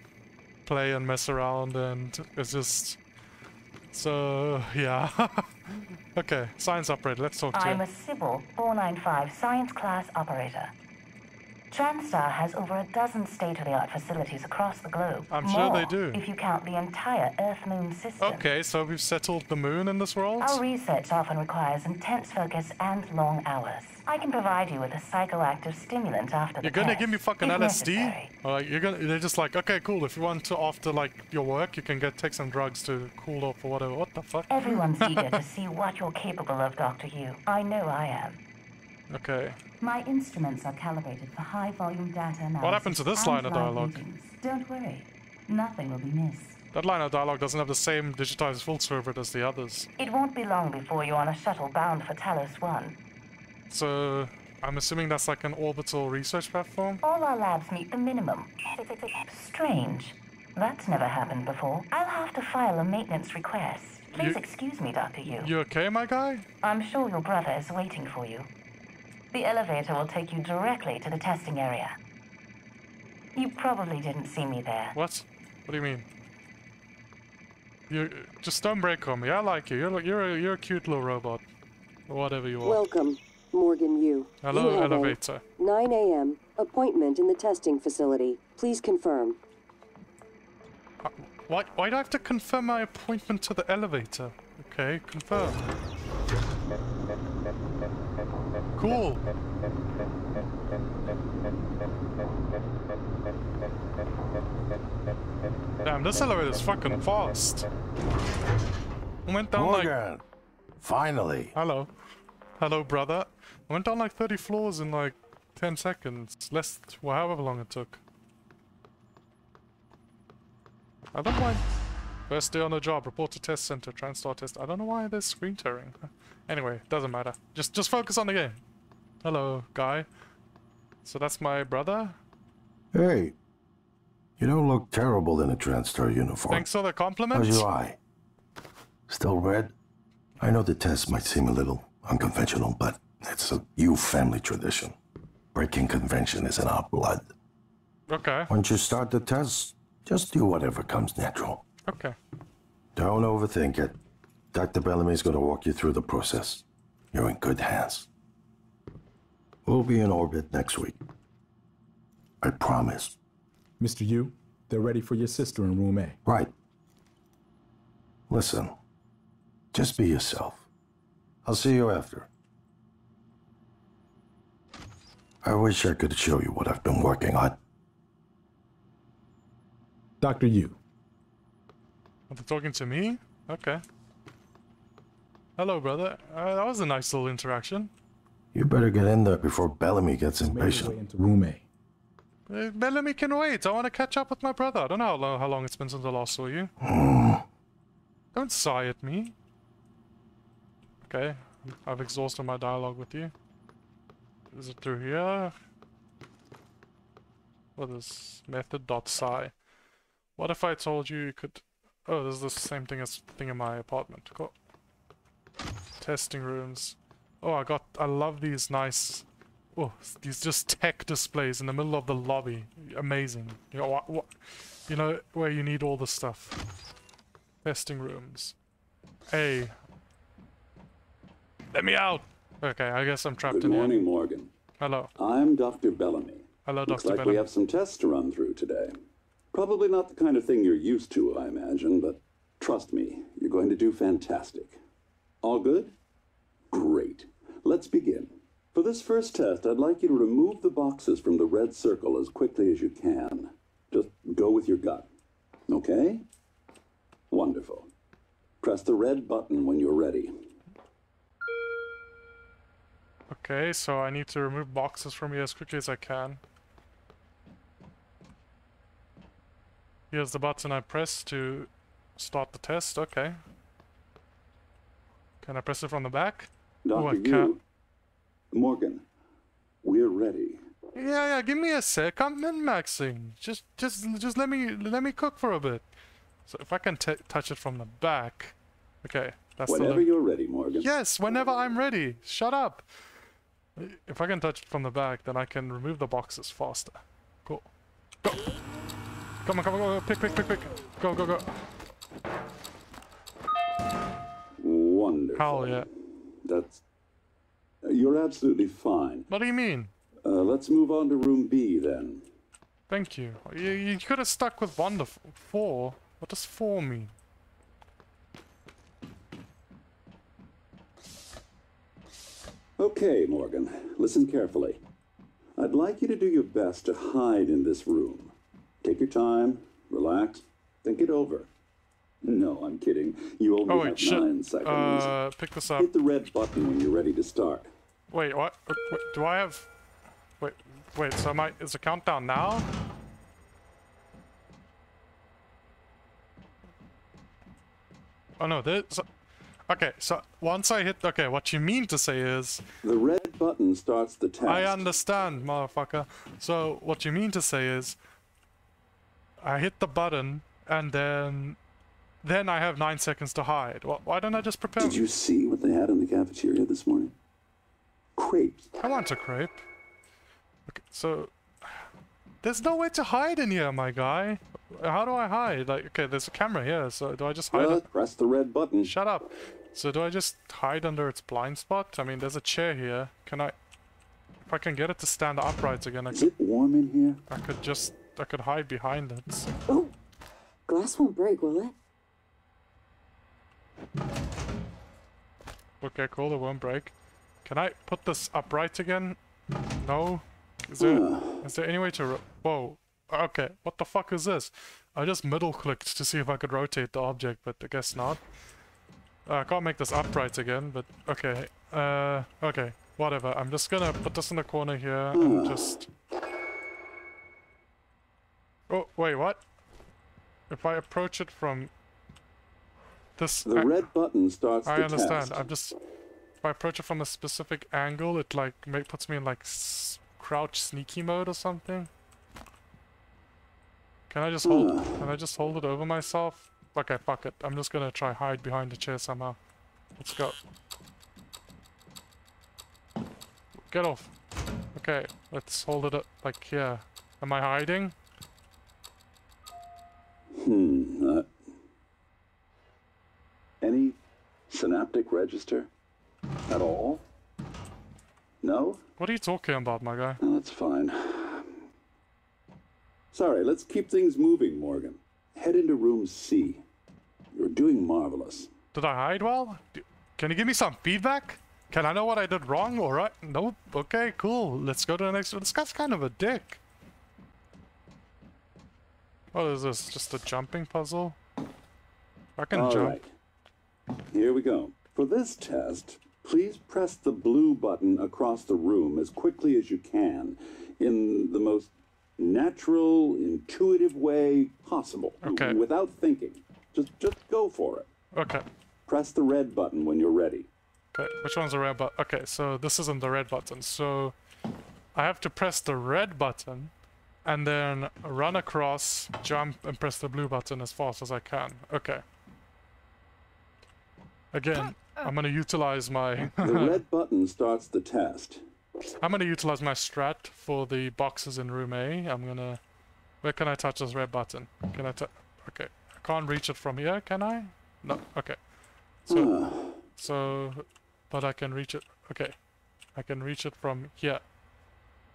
play and mess around, and it's just... So, yeah. Okay, science operator, let's talk to you. I'm a Sybil 495 science class operator. Transtar has over a dozen state-of-the-art facilities across the globe. I'm sure they do. If you count the entire Earth-Moon system. Okay, so we've settled the Moon in this world? Our research often requires intense focus and long hours. I can provide you with a psychoactive stimulant after the test. You're gonna give me fucking LSD? Like, they're just like, okay, cool, if you want to after, like, your work, you can take some drugs to cool off or whatever. What the fuck? Everyone's eager to see what you're capable of, Dr. Yu. I know I am. Okay. My instruments are calibrated for high volume data analysis. What happened to this line of dialogue? Regions. Don't worry, nothing will be missed. That line of dialogue doesn't have the same digitized filter over it as the others. It won't be long before you're on a shuttle bound for Talos One. So, I'm assuming that's like an orbital research platform? All our labs meet the minimum. Strange. That's never happened before. I'll have to file a maintenance request. Please excuse me, Dr. Yu. You okay, my guy? I'm sure your brother is waiting for you. The elevator will take you directly to the testing area. You probably didn't see me there. What? What do you mean? You just don't break on me. I like you. You're a cute little robot, or whatever you are. Welcome. Morgan Yu. Hello, you have elevator. 9 a.m. appointment in the testing facility. Please confirm. Why do I have to confirm my appointment to the elevator? Okay, confirm. Cool. Damn, this elevator is fucking fast. Went down Morgan, like... finally. Hello. Hello, brother. I went down like 30 floors in like 10 seconds. Less, well, however long it took. I don't mind. First day on the job. Report to test center. Transtar test. I don't know why there's screen tearing. Anyway, doesn't matter. Just focus on the game. Hello, guy. So that's my brother. Hey. You don't look terrible in a Transtar uniform. Thanks for the compliment. How's your eye? Still red? I know the test might seem a little unconventional, but it's a Yu family tradition. Breaking convention is in our blood. Okay. Once you start the test, just do whatever comes natural. Okay. Don't overthink it. Dr. Bellamy's gonna walk you through the process. You're in good hands. We'll be in orbit next week. I promise. Mr. Yu, they're ready for your sister in room A. Right. Listen, just be yourself. I'll see you after. I wish I could show you what I've been working on. Dr. Yu. Are they talking to me? Okay. Hello, brother. That was a nice little interaction. You better get in there before Bellamy gets impatient. Room A. Bellamy can wait. I want to catch up with my brother. I don't know how long it's been since I last saw you. Don't sigh at me. Okay, I've exhausted my dialogue with you. Is it through here? What is method.sigh? What if I told you you could... Oh, this is the same thing as the thing in my apartment. Cool. Testing rooms. Oh, I love these nice... Oh, these just tech displays in the middle of the lobby. Amazing. You know, you know where you need all the stuff. Testing rooms. Hey. Let me out! Okay, I guess I'm trapped in here. Good morning, Morgan. Hello. I'm Dr. Bellamy. Hello, Dr. Bellamy. Looks like we have some tests to run through today. Probably not the kind of thing you're used to, I imagine, but trust me, you're going to do fantastic. All good? Great. Let's begin. For this first test, I'd like you to remove the boxes from the red circle as quickly as you can. Just go with your gut. Okay? Wonderful. Press the red button when you're ready. Okay, so I need to remove boxes from here as quickly as I can. Here's the button I press to start the test. Okay. Can I press it from the back? Dr. Yu, Morgan, we're ready. Yeah, give me a sec. I'm min-maxing. Just let me cook for a bit. So if I can touch it from the back, okay. That's whenever you're ready, Morgan. Yes, whenever I'm ready. Shut up. If I can touch it from the back, then I can remove the boxes faster. Cool. Go. Come on, come on, go. Pick. Go. Wonderful. Hell yeah. That's. You're absolutely fine. What do you mean? Let's move on to room B then. Thank you. You could have stuck with wonderful 4. What does 4 mean? Okay, Morgan. Listen carefully. I'd like you to do your best to hide in this room. Take your time, relax, think it over. No, I'm kidding. You only have 9 seconds. Pick this up. Hit the red button when you're ready to start. Wait, what? Wait, do I have... Wait, so am I... Is the countdown now? Oh no, there's... Okay, so once I hit... Okay, what you mean to say is... The red button starts the test. I understand, motherfucker. So, what you mean to say is... I hit the button, and then... Then I have 9 seconds to hide. Why don't I just prepare... Did you see what they had in the cafeteria this morning? Crepes. I want a crepe. Okay, so... There's no way to hide in here, my guy. How do I hide? Like, okay, there's a camera here, so do I just hide it? Press the red button. Shut up. So do I just hide under its blind spot? I mean, there's a chair here. Can I... If I can get it to stand upright again, I could... Is it warm in here? I could hide behind it. Oh! Glass won't break, will it? Okay, cool, it won't break. Can I put this upright again? No? Is there any way to... Whoa. Okay, what the fuck is this? I just middle-clicked to see if I could rotate the object, but I guess not. I can't make this upright again, but... Okay. Okay. Whatever. I'm just gonna put this in the corner here and just... Oh, wait, what? If I approach it from... This... The red button starts the test. I understand. I'm just... If I approach it from a specific angle, it like puts me in like crouch sneaky mode or something. Can I just hold? Can I just hold it over myself? Okay, fuck it. I'm just gonna try hide behind the chair somehow. Let's go. Get off. Okay, let's hold it up like here. Am I hiding? Any synaptic register? At all? No? What are you talking about, my guy? Oh, that's fine. Sorry, let's keep things moving, Morgan. Head into room C. You're doing marvelous. Did I hide well? Can you give me some feedback? Can I know what I did wrong? Alright? Nope. Okay, cool. Let's go to the next one. This guy's kind of a dick. What is this? Just a jumping puzzle? I can jump. Right. Here we go. For this test... Please press the blue button across the room as quickly as you can in the most natural, intuitive way possible. Okay. Without thinking. Just go for it. Okay. Press the red button when you're ready. Okay, which one's the red button? Okay, so this isn't the red button. So I have to press the red button and then run across, jump, and press the blue button as fast as I can. Okay. Again, I'm gonna utilize my... The red button starts the test. I'm gonna utilize my strat for the boxes in room A. I'm gonna... Where can I touch this red button? Can I touch... Okay. I can't reach it from here, can I? No. Okay. So... But I can reach it... Okay. I can reach it from here.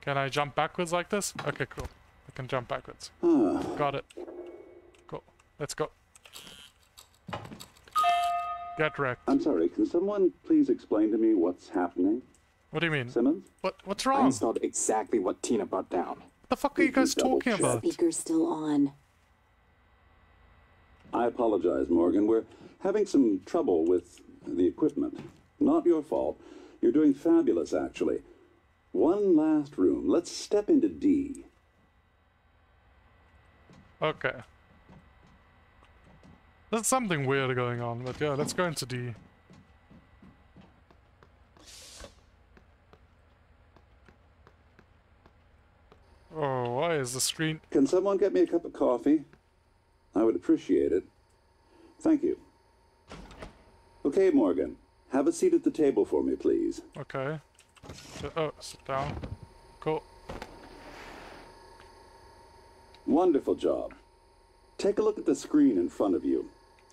Can I jump backwards like this? Okay, cool. I can jump backwards. Got it. Cool. Let's go. Get wrecked. I'm sorry, can someone please explain to me what's happening? What do you mean? Simmons? What's wrong? I installed exactly what Tina brought down. What the fuck are you guys talking about? The speaker's still on. I apologize, Morgan. We're having some trouble with the equipment. Not your fault. You're doing fabulous, actually. One last room. Let's step into D. Okay. There's something weird going on, but yeah, let's go into D. Oh, why is the screen... Can someone get me a cup of coffee? I would appreciate it. Thank you. Okay, Morgan. Have a seat at the table for me, please. Okay. Oh, sit down. Cool. Wonderful job. Take a look at the screen in front of you.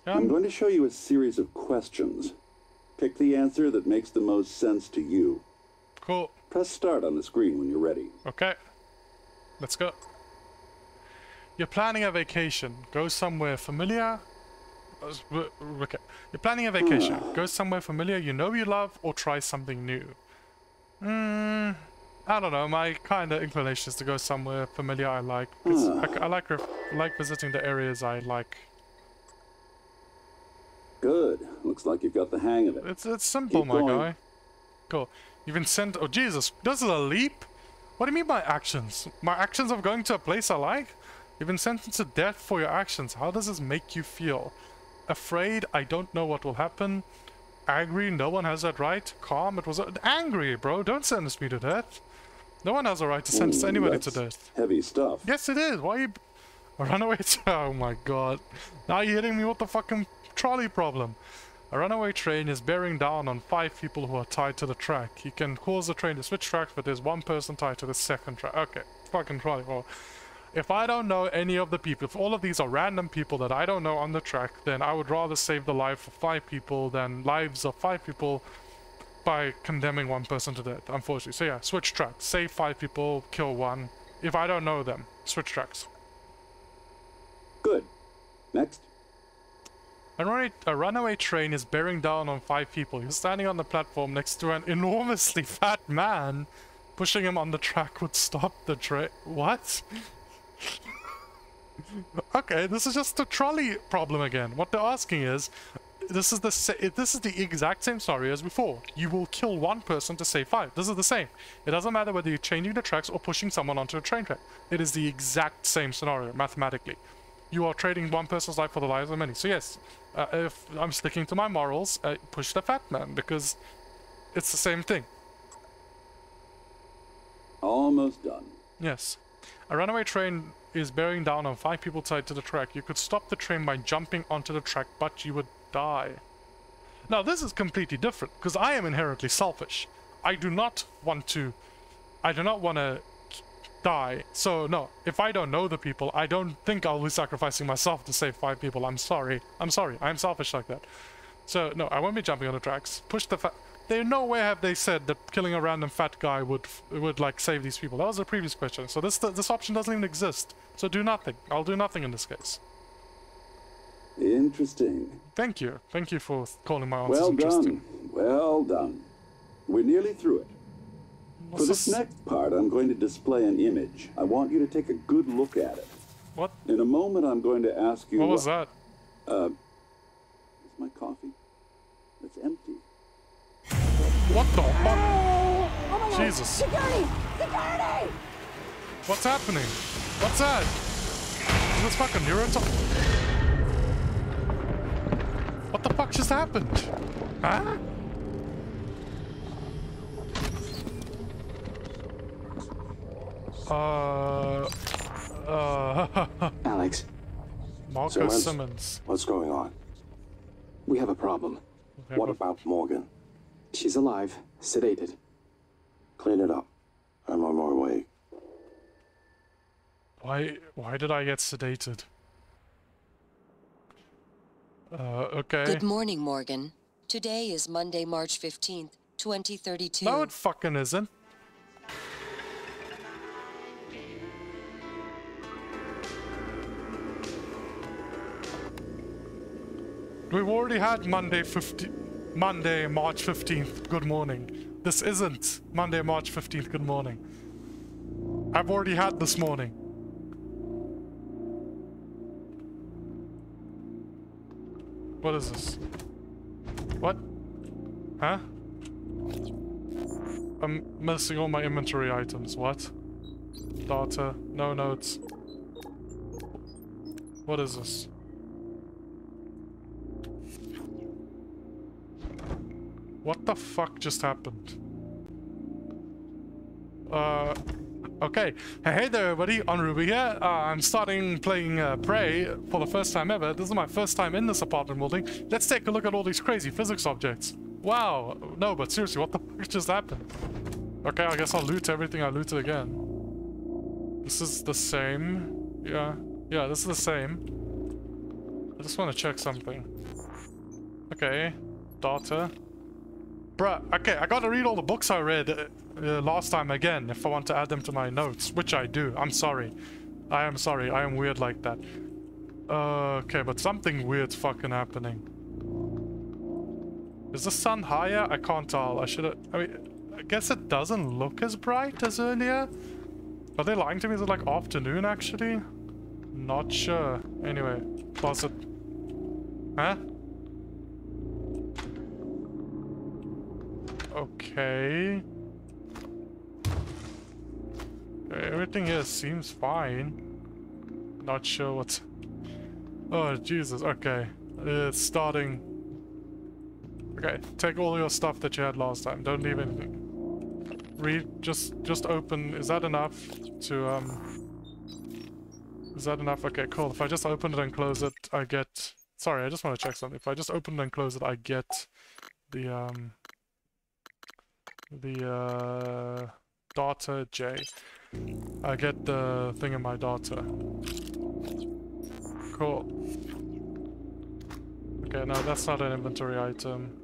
I'm going to show you a series of questions. Pick the answer that makes the most sense to you. Cool. Press start on the screen when you're ready. Okay. Let's go. You're planning a vacation. Go somewhere familiar. Okay. You're planning a vacation. Go somewhere familiar you know you love, or try something new. I don't know, my kind of inclination is to go somewhere familiar I like. I like visiting the areas I like. Good. Looks like you've got the hang of it. It's simple, my guy. Cool. You've been sent... Oh, Jesus. This is a leap? What do you mean by actions? My actions of going to a place I like? You've been sentenced to death for your actions. How does this make you feel? Afraid? I don't know what will happen. Angry? No one has that right. Calm? It was... Angry, bro. Don't sentence me to death. No one has a right to sentence anybody to death. Heavy stuff. Yes, it is. Why are you... A runaway... Oh, my God. Now you're hitting me with the fucking trolley problem. A runaway train is bearing down on 5 people who are tied to the track. You can cause the train to switch tracks, but there's one person tied to the second track. Okay. Fucking trolley. Well, If I don't know any of the people, if all of these are random people that I don't know on the track, then I would rather save the life of 5 people than lives of 5 people by condemning one person to death, unfortunately. So yeah, switch tracks. Save 5 people, kill 1. If I don't know them, switch tracks. Good. Next. A runaway train is bearing down on 5 people. He's standing on the platform next to an enormously fat man. Pushing him on the track would stop the train. What? Okay, this is just the trolley problem again. What they're asking is, this is the exact same story as before. You will kill 1 person to save 5. This is the same. It doesn't matter whether you're changing the tracks or pushing someone onto a train track. It is the exact same scenario, mathematically. You are trading 1 person's life for the lives of many. So yes, if I'm sticking to my morals, push the fat man, because it's the same thing. Almost done. Yes. A runaway train is bearing down on 5 people tied to the track. You could stop the train by jumping onto the track, but you would die. Now, this is completely different, because I am inherently selfish. I do not want to die. So, no, if I don't know the people, I don't think I'll be sacrificing myself to save 5 people. I'm sorry. I'm selfish like that. So, no, I won't be jumping on the tracks. Push the fat... There no way have they said that killing a random fat guy would like save these people. That was the previous question. So this option doesn't even exist. So do nothing. I'll do nothing in this case. Interesting. Thank you. Thank you for calling my answers interesting. Well done. Well done. We're nearly through it. What's for this next part, I'm going to display an image. I want you to take a good look at it. What? In a moment, I'm going to ask you... What was that? It's my coffee. It's empty. What the fuck? Oh my God. Jesus. Security! Security! What's happening? What's that? Is this fucking Neuromod? What the fuck just happened? Huh? Alex. Marco Simmons. What's going on? We have a problem. Okay, what about Morgan? She's alive, sedated. Clean it up. I'm on my way. Why did I get sedated? Okay. Good morning, Morgan. Today is Monday, March 15th, 2032. No, it fucking isn't. We've already had Monday, March 15th, good morning. This isn't Monday, March 15th, good morning. I've already had this morning. What is this? What? Huh? I'm missing all my inventory items. What? Data. No notes. What is this? What the fuck just happened? Okay. Hey there, everybody. Onurubu here. I'm starting playing Prey for the first time ever. This is my first time in this apartment building. Let's take a look at all these crazy physics objects. Wow. No, but seriously, what the fuck just happened? Okay, I guess I'll loot everything I looted again. This is the same. Yeah, this is the same. I just want to check something. Okay. Data. Bruh, okay, I gotta read all the books I read last time again if I want to add them to my notes, which I do. I'm sorry. I am sorry. I am weird like that. Okay, but something weird's fucking happening. Is the sun higher? I can't tell. I guess it doesn't look as bright as earlier. Are they lying to me? Is it like afternoon, actually? Not sure. Anyway, closet. Huh? Okay. Everything here seems fine. Not sure what's... Oh, Jesus. Okay. It's starting. Okay. Take all your stuff that you had last time. Don't leave anything. Read. Just open. Is that enough to... Is that enough? Okay, cool. If I just open it and close it, I get... Sorry, I just want to check something. If I just open it and close it, I get the, data J. I get the thing in my data. Cool. Okay, no, that's not an inventory item.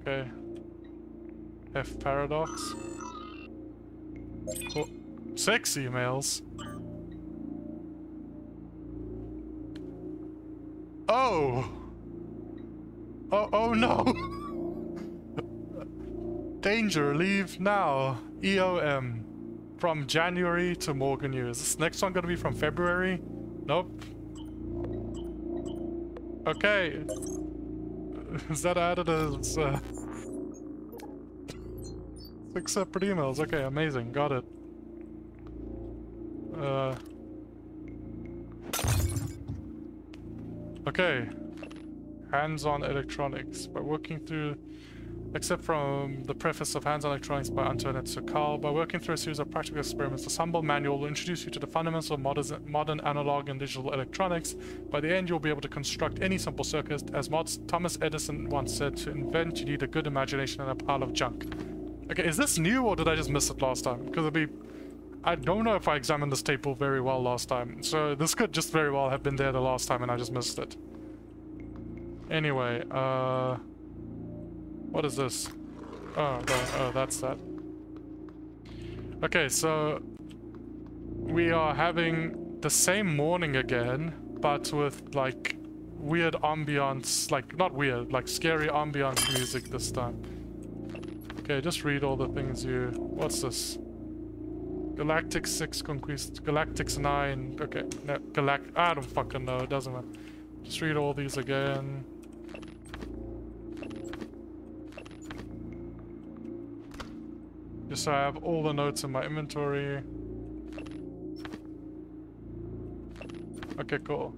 Okay. F paradox. Oh, 6 emails. Oh! Oh, oh no! Danger, leave now. EOM. From January to Morgan Yu. Is this next one gonna be from February? Nope. Okay. Is that added as... 6 separate emails. Okay, amazing. Got it. Okay. Hands-on electronics. By working through... Except from the preface of Hands-on Electronics by Antoinette Sokal, by working through a series of practical experiments, this humble manual will introduce you to the fundamentals of modern analog and digital electronics. By the end, you'll be able to construct any simple circuit. As Thomas Edison once said, to invent, you need a good imagination and a pile of junk. Okay, is this new or did I just miss it last time? Because it'd be... I don't know if I examined this table very well last time, so this could just very well have been there the last time and I just missed it. Anyway, what is this? Oh, no, oh, that's that. Okay, so we are having the same morning again, but with like weird ambiance, like not weird, like scary ambiance music this time. Okay, just read all the things you... What's this? Galactic 6 Conquest, Galactics 9, okay, no, I don't fucking know, it doesn't matter. Just read all these again. Just so I have all the notes in my inventory. Okay, cool.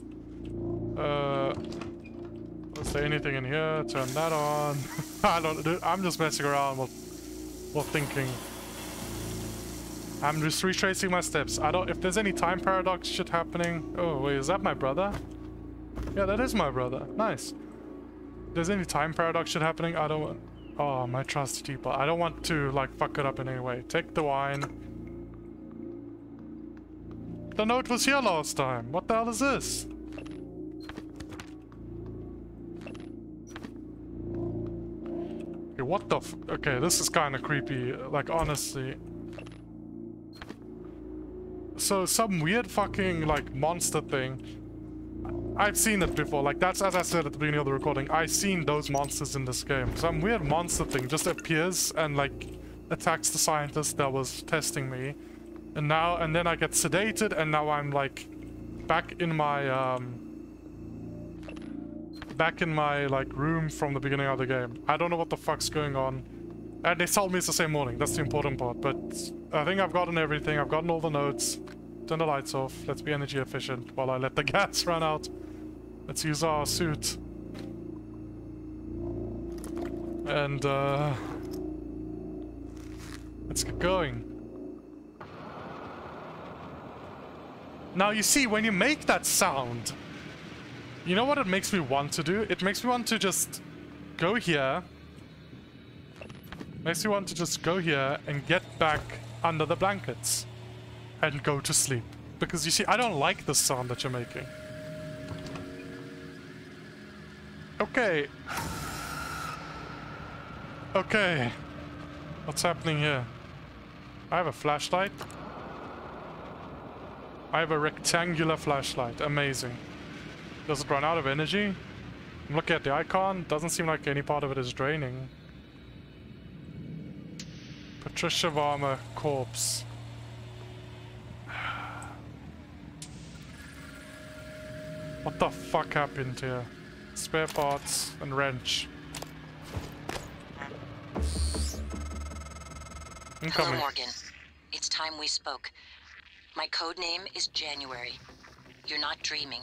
Is there anything in here? Turn that on. I don't... Dude, I'm just messing around with thinking. I'm just retracing my steps. I don't... If there's any time paradox shit happening... Oh, wait, is that my brother? Yeah, that is my brother. Nice. If there's any time paradox shit happening, I don't want... Oh, my trusty teapot. I don't want to, like, fuck it up in any way. Take the wine. The note was here last time. What the hell is this? Okay, what the f... Okay, this is kind of creepy. Like, honestly. So, some weird fucking, like, monster thing... I've seen it before, like that's as I said at the beginning of the recording, I've seen those monsters in this game. Some weird monster thing just appears and like attacks the scientist that was testing me. And now, and then I get sedated and now I'm like back in my, like room from the beginning of the game. I don't know what the fuck's going on. And they told me it's the same morning, that's the important part. But I think I've gotten everything, I've gotten all the notes. Turn the lights off, let's be energy efficient while I let the gas run out. Let's use our suit. And, let's get going. Now, you see, when you make that sound, you know what it makes me want to do? It makes me want to just go here. Makes me want to just go here and get back under the blankets. And go to sleep. Because, you see, I don't like the sound that you're making. Okay. Okay. What's happening here? I have a flashlight. I have a rectangular flashlight. Amazing. Does it run out of energy? I'm looking at the icon. Doesn't seem like any part of it is draining. Patricia Varma corpse. What the fuck happened here? Spare parts and wrench. Incoming. Hello, Morgan. It's time we spoke. My code name is January. You're not dreaming.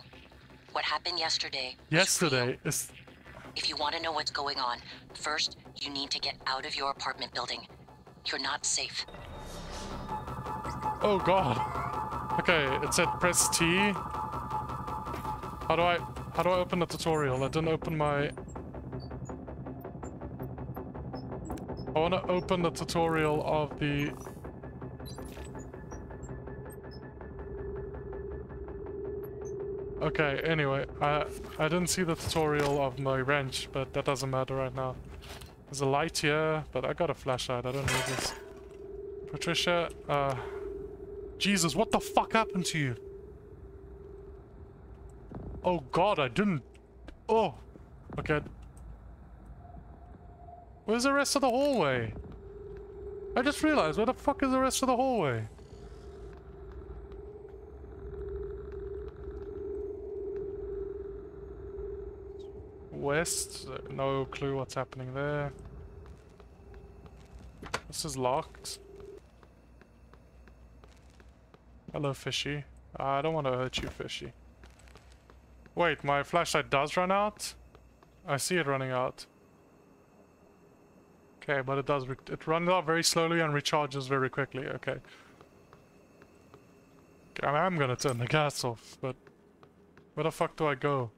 What happened yesterday... Yesterday is... If you want to know what's going on, first, you need to get out of your apartment building. You're not safe. Oh, God. Okay, it said press T. How do I open the tutorial? I didn't open my... I want to open the tutorial of the Okay, anyway, I didn't see the tutorial of my wrench, but that doesn't matter right now. There's a light here, but I got a flashlight. I don't need this. Patricia, Jesus, what the fuck happened to you? Oh god, I didn't... Oh! Okay. Where's the rest of the hallway? I just realized, where the fuck is the rest of the hallway? West, no clue what's happening there. This is locked. Hello, fishy. I don't want to hurt you, fishy. Wait, my flashlight does run out? I see it running out. Okay, but it does. It runs out very slowly and recharges very quickly. Okay. I'm gonna turn the gas off, but... where the fuck do I go?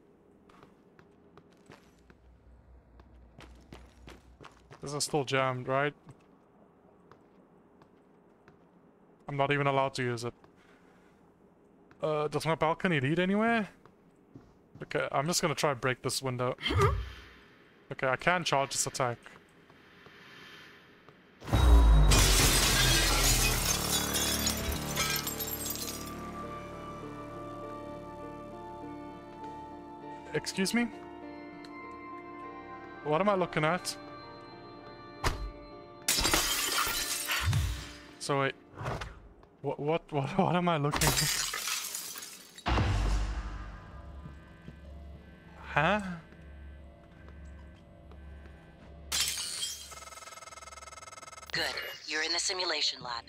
This is still jammed, right? I'm not even allowed to use it. Does my balcony lead anywhere? Okay, I'm just gonna try and break this window. Okay, I can charge this attack. Excuse me? What am I looking at? So wait, what am I looking at? Huh? Good. You're in the simulation lab.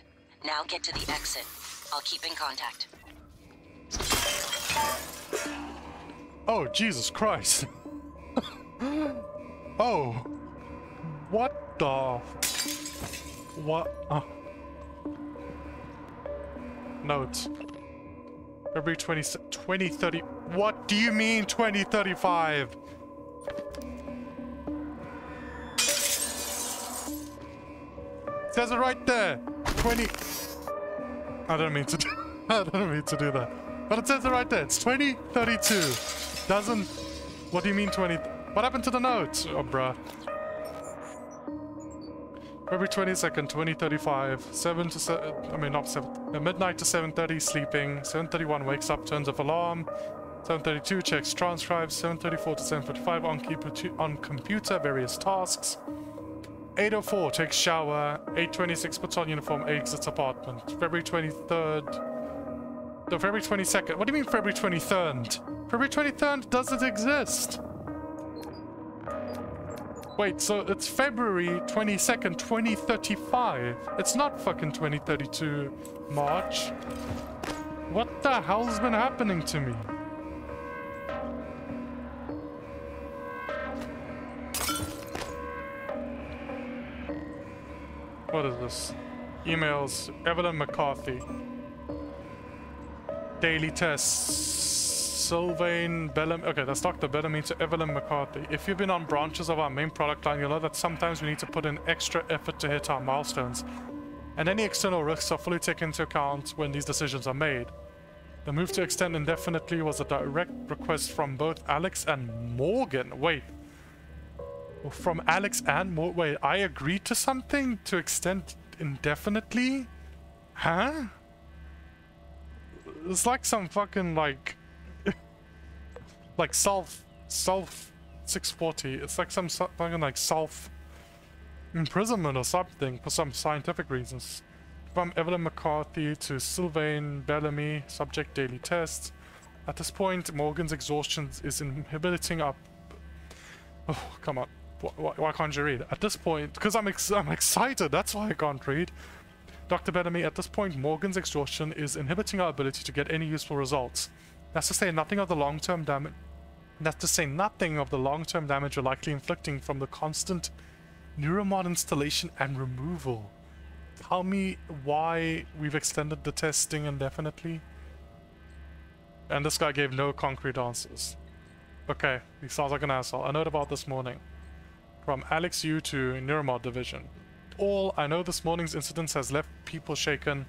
Now get to the exit. I'll keep in contact. Oh, Jesus Christ. Oh. What the... What? Notes. February 2030. What do you mean 2035? It says it right there. I don't mean to do that. But it says it right there. It's 2032. Doesn't... What do you mean 20... What happened to the notes? Oh, bruh. February 22nd, 2035, 7 to 7, I mean not 7, midnight to 7:30, sleeping, 7:31 wakes up, turns off alarm, 7:32 checks transcribes, 7:34 to 7:35 on computer, various tasks, 8:04 takes shower, 8:26 puts on uniform, exits apartment, February 23rd, no, February 22nd, what do you mean February 23rd? February 23rd doesn't exist! Wait, so it's February 22nd, 2035. It's not fucking 2032 March. What the hell's been happening to me? What is this? Emails. Evelyn McCarthy. Daily tests. Sylvain Bellamy. Okay, that's Dr. Bellamy to Evelyn McCarthy. If you've been on branches of our main product line, you'll know that sometimes we need to put in extra effort to hit our milestones. And any external risks are fully taken into account when these decisions are made. The move to extend indefinitely was a direct request from both Alex and Morgan. Wait. From Alex and Morgan? Wait, I agreed to something to extend indefinitely? Huh? It's like some fucking, like self 640. It's like some fucking like self imprisonment or something for some scientific reasons. From Evelyn McCarthy to Sylvain Bellamy, subject daily tests. At this point, Morgan's exhaustion is inhibiting up. Oh, come on. Why can't you read? At this point, because I'm excited. That's why I can't read. Dr. Bellamy, at this point, Morgan's exhaustion is inhibiting our ability to get any useful results. That's to say nothing of the long-term damage. That's to say nothing of the long-term damage you're likely inflicting from the constant Neuromod installation and removal. Tell me why we've extended the testing indefinitely. And this guy gave no concrete answers. Okay, he sounds like an asshole. I heard about this morning. From Alex Yu to Neuromod Division. All I know this morning's incident has left people shaken.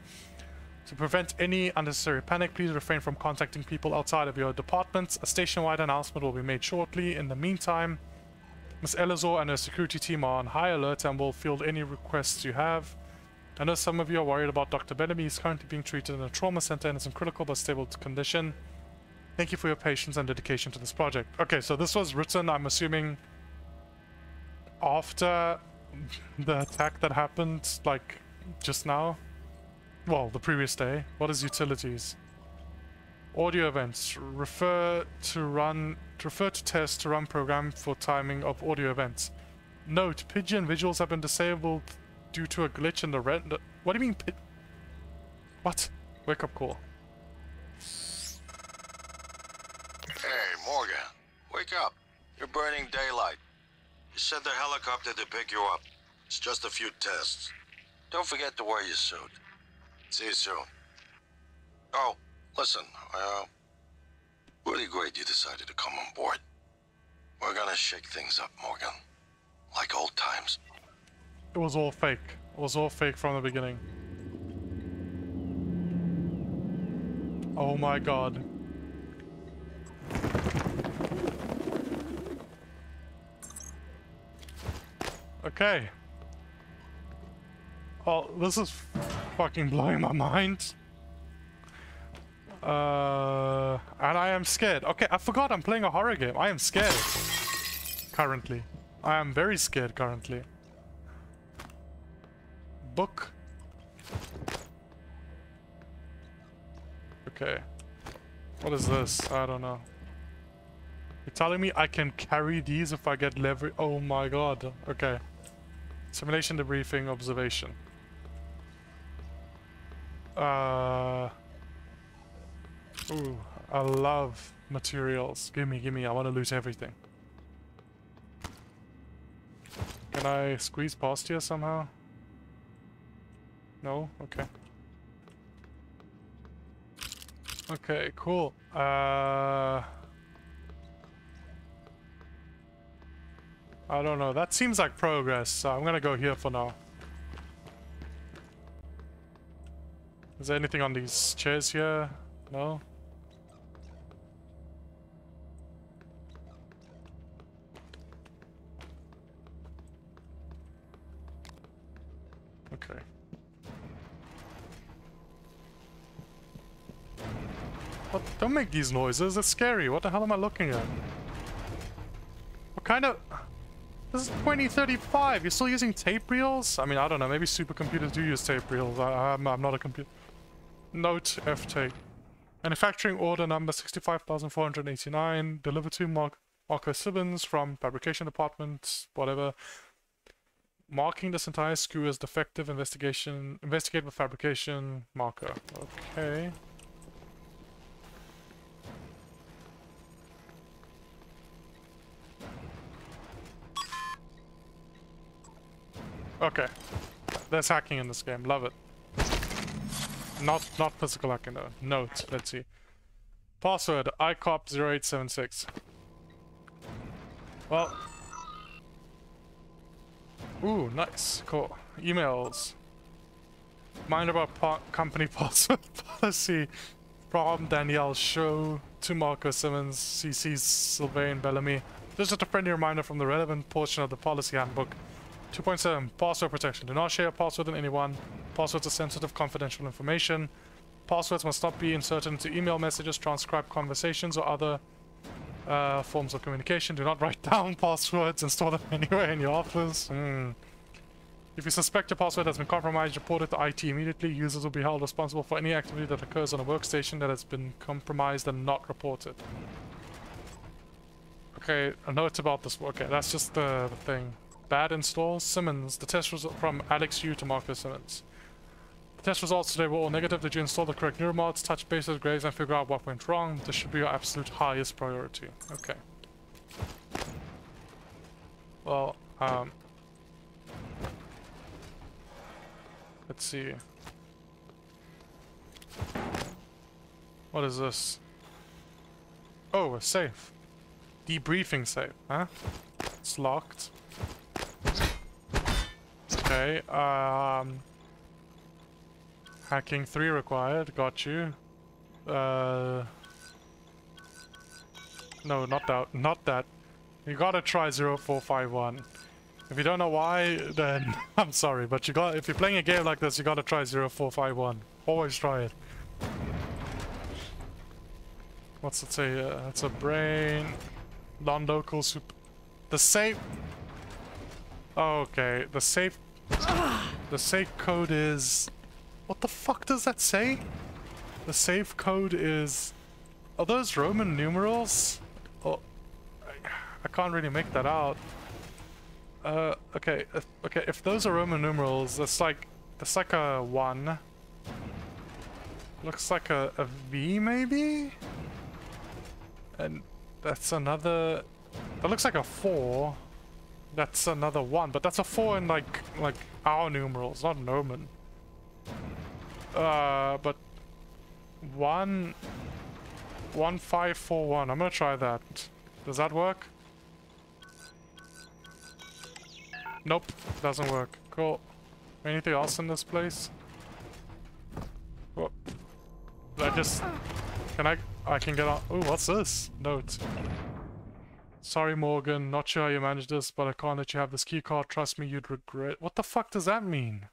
To prevent any unnecessary panic, please refrain from contacting people outside of your departments. A station-wide announcement will be made shortly. In the meantime, Ms. Elazor and her security team are on high alert and will field any requests you have. I know some of you are worried about Dr. Bellamy. He's currently being treated in a trauma center and is in critical but stable condition. Thank you for your patience and dedication to this project. Okay, so this was written, I'm assuming, after the attack that happened, like, just now. Well, the previous day. What is utilities? Audio events. Refer to test to run program for timing of audio events. Note, pigeon visuals have been disabled due to a glitch in the render. What do you mean? What? Wake up call. Hey, Morgan. Wake up. You're burning daylight. You sent a helicopter to pick you up. It's just a few tests. Don't forget to wear your suit. See you soon. Oh, listen, really great you decided to come on board. We're gonna shake things up, Morgan. Like old times. It was all fake. It was all fake from the beginning. Oh my god. Okay. Oh, this is fucking blowing my mind. And I am scared. Okay, I forgot I'm playing a horror game. I am scared. Currently. I am very scared currently. Book. Okay. What is this? I don't know. You're telling me I can carry these if I get leverage? Oh my god. Okay. Simulation debriefing, observation. Ooh, I love materials. Gimme, gimme. I want to loot everything. Can I squeeze past here somehow? No? Okay. Okay, cool. I don't know. That seems like progress, so I'm gonna go here for now. Is there anything on these chairs here? No? Okay. What? Don't make these noises. It's scary. What the hell am I looking at? What kind of... This is 2035. You're still using tape reels? I mean, I don't know. Maybe supercomputers do use tape reels. I'm not a computer. Note F tape. Manufacturing order number 65,489. Delivered to Marco Sibbons from fabrication department, whatever. Marking this entire SKU as defective. Investigate with fabrication marker. Okay. Okay, there's hacking in this game. Love it. Not physical hacking though. Note. Let's see. Password ICOP0876. Well. Ooh, nice. Cool. Emails. Mind about company password policy. From Danielle Show to Marco Simmons, CC Sylvain Bellamy. This is just a friendly reminder from the relevant portion of the policy handbook. 2.7 Password protection. Do not share a password with anyone. Passwords are sensitive, confidential information. Passwords must not be inserted into email messages, transcribed conversations, or other forms of communication. Do not write down passwords and store them anywhere in your office. If you suspect your password has been compromised, report it to IT immediately. Users will be held responsible for any activity that occurs on a workstation that has been compromised and not reported. Okay, I know it's about this. Okay, that's just the thing. Bad install. Simmons. The test result from Alex Yu to Marco Simmons. The test results today were all negative. Did you install the correct Neuromods, touch bases, graves, and figure out what went wrong? This should be your absolute highest priority. Okay. Well, let's see. What is this? Oh, a safe. Debriefing safe, huh? It's locked. Okay, Hacking 3 required, got you. No, not that. Not that. You gotta try 0451. If you don't know why, then I'm sorry, but you got. If you're playing a game like this, you gotta try 0451. Always try it. What's it say? That's a brain. Non-local super. The safe. Okay, the safe. The safe code is. What the fuck does that say? The safe code is. Are those Roman numerals? Oh, I can't really make that out. Okay, okay. If those are Roman numerals, that's like a 1. Looks like a V maybe, and that's another. That looks like a 4. That's another 1, but that's a 4 in like our numerals, not Roman. But 1 1 5 4 1. I'm gonna try that. Does that work? Nope, doesn't work. Cool. Anything else in this place? What? I just can I can get on. Ooh, what's this? Note. Sorry, Morgan. Not sure how you managed this, but I can't let you have this key card. Trust me, you'd regret. What the fuck does that mean?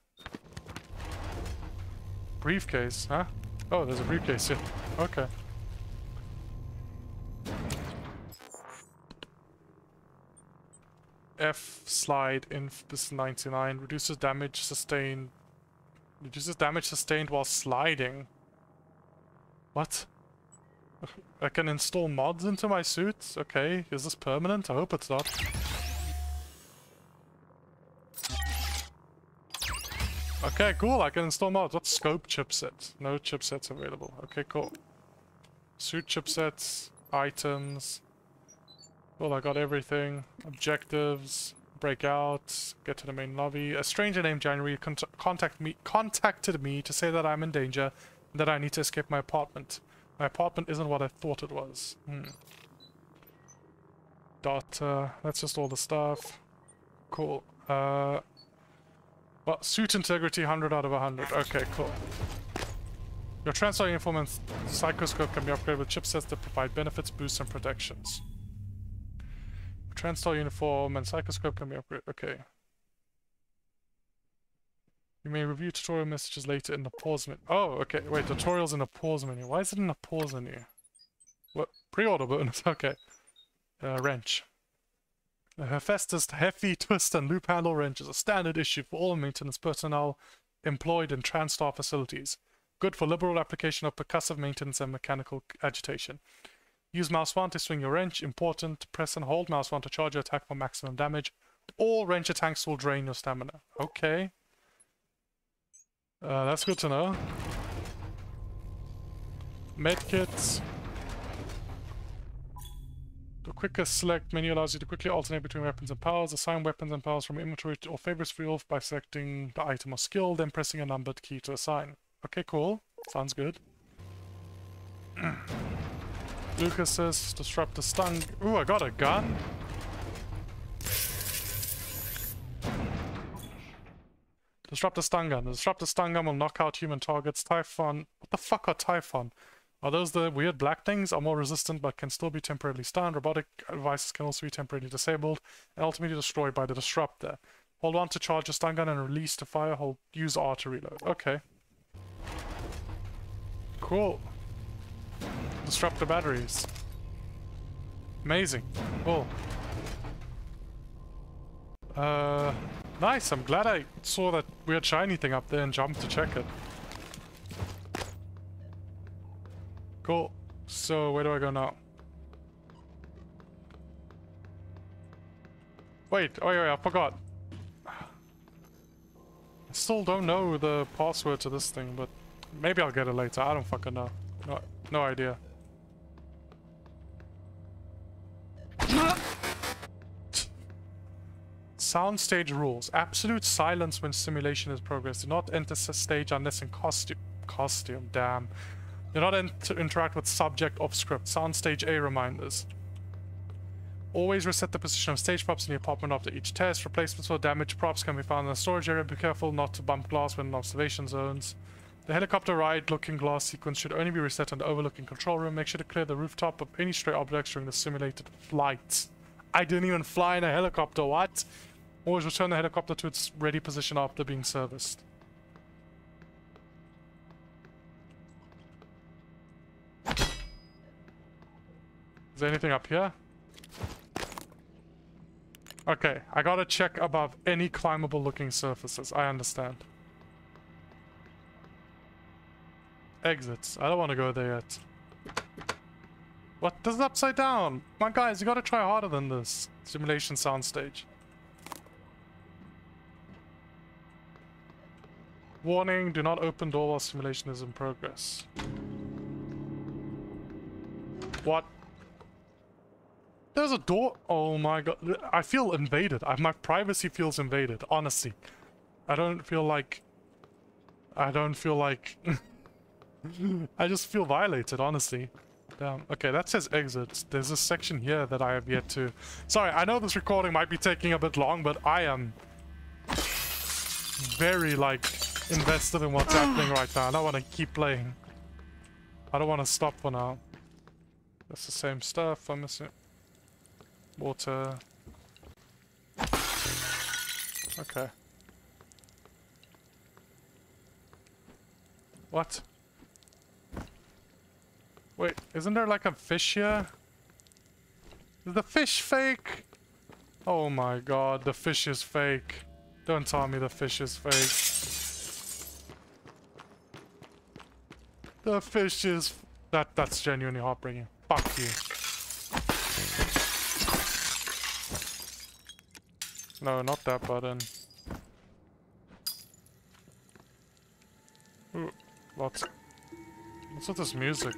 Briefcase, huh? Oh, there's a briefcase here. Okay. F slide in this 99 reduces damage sustained while sliding. What? I can install mods into my suits? Okay, is this permanent? I hope it's not. Okay, cool, I can install mods. What's scope chipset? No chipsets available. Okay, cool. Suit chipsets, items. Well, I got everything. Objectives, breakout, get to the main lobby. A stranger named January contacted me to say that I'm in danger and that I need to escape my apartment. My apartment isn't what I thought it was. That's just all the stuff. Cool. Well, suit integrity 100 out of 100. Okay, cool. Your Transtar uniform and Psychoscope can be upgraded with chipsets that provide benefits, boosts, and protections. Transtar uniform and Psychoscope can be upgraded. Okay. You may review tutorial messages later in the pause menu. Oh, okay. Wait, tutorials in the pause menu. Why is it in the pause menu? What? Pre-order bonus. Okay. Wrench. The Hephaestus Heavy Twist and Loop Handle Wrench is a standard issue for all maintenance personnel employed in Transtar facilities. Good for liberal application of percussive maintenance and mechanical agitation. Use mouse 1 to swing your wrench. Important, press and hold mouse 1 to charge your attack for maximum damage. All wrench attacks will drain your stamina. Okay. That's good to know. Medkits. The quicker select menu allows you to quickly alternate between weapons and powers. Assign weapons and powers from inventory or favorites free off by selecting the item or skill, then pressing a numbered key to assign. Okay, cool. Sounds good. Lucas's Disruptor Stun. Ooh, I got a gun. Disruptor Stun Gun. The Disruptor Stun Gun will knock out human targets. Typhon. What the fuck are Typhon? Are those the weird black things? Are more resistant but can still be temporarily stunned. Robotic devices can also be temporarily disabled and ultimately destroyed by the Disruptor. Hold on to charge a stun gun and release to fire. Hold. Use R to reload. Okay. Cool. Disruptor batteries. Amazing. Cool. Nice. I'm glad I saw that weird shiny thing up there and jumped to check it. Cool. So, where do I go now? Wait, I forgot. I still don't know the password to this thing, but maybe I'll get it later. I don't fucking know. No idea. Soundstage rules. Absolute silence when simulation is progressed. Do not enter stage unless in costume. Costume, damn. Do not interact with subject off script. Soundstage A reminders. Always reset the position of stage props in the apartment after each test. Replacements for damaged props can be found in the storage area. Be careful not to bump glass when in observation zones. The helicopter ride looking glass sequence should only be reset on the overlooking control room. Make sure to clear the rooftop of any stray objects during the simulated flight. I didn't even fly in a helicopter, what? Always return the helicopter to its ready position after being serviced. Is there anything up here? Okay, I gotta check above any climbable looking surfaces, I understand. Exits. I don't want to go there yet. What? This is upside down! My guys, you gotta try harder than this. Simulation soundstage. Warning, do not open door while simulation is in progress. What? There's a door? Oh my god. I feel invaded. My privacy feels invaded, honestly. I don't feel like... I just feel violated, honestly. Damn. Okay, that says exit. There's a section here that I have yet to... Sorry, I know this recording might be taking a bit long, but I am... very, invested in what's happening right now. I don't want to keep playing. I don't want to stop for now. That's the same stuff. I'm missing water. Okay. What? Wait, isn't there a fish here? Is the fish fake? Oh my god, the fish is fake. Don't tell me the fish is fake. The fish is... That's genuinely heartbreaking. Fuck you. No, not that button. Ooh, lots. What's with this music?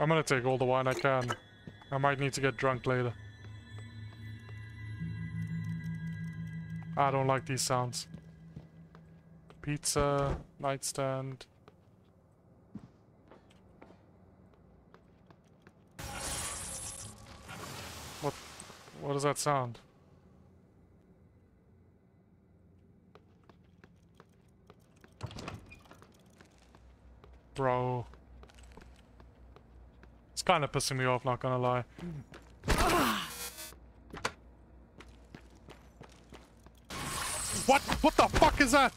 I'm gonna take all the wine I can. I might need to get drunk later. I don't like these sounds. Pizza, nightstand. What does that sound? Bro. It's kind of pissing me off, not gonna lie. What? What the fuck is that?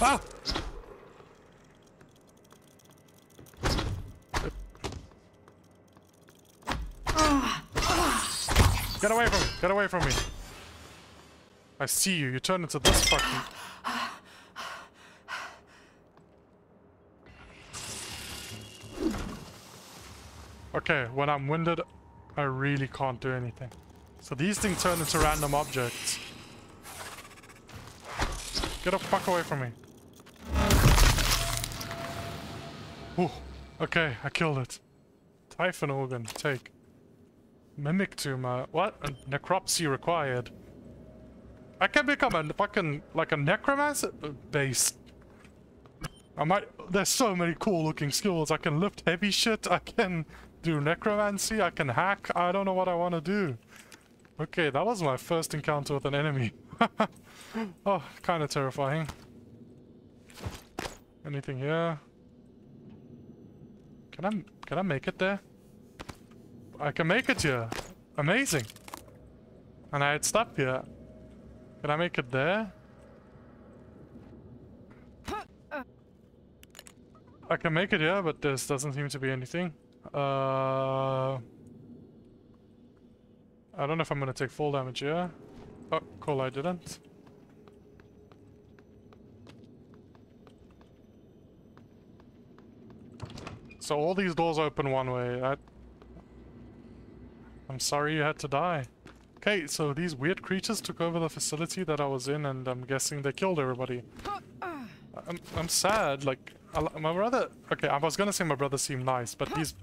Ah! Get away from me! Get away from me! I see you. You turn into this fucking... Okay, when I'm winded, I really can't do anything. So these things turn into random objects. Get the fuck away from me. Ooh, okay, I killed it. Typhon organ, take. Mimic tumor. What? A necropsy required. I can become a fucking, a necromancer base. I might... There's so many cool looking skills. I can lift heavy shit. I can do necromancy. I can hack. I don't know what I want to do. Okay, that was my first encounter with an enemy. Oh, kind of terrifying. Anything here? Can I make it there? I can make it here. Amazing. And I had stuff here. Can I make it there? I can make it here, but there doesn't seem to be anything. I don't know if I'm going to take fall damage here. Oh, cool, I didn't. So all these doors open one way. I'm sorry you had to die. Okay, so these weird creatures took over the facility that I was in, and I'm guessing they killed everybody. I'm sad, my brother... Okay, I was gonna say my brother seemed nice, but he's...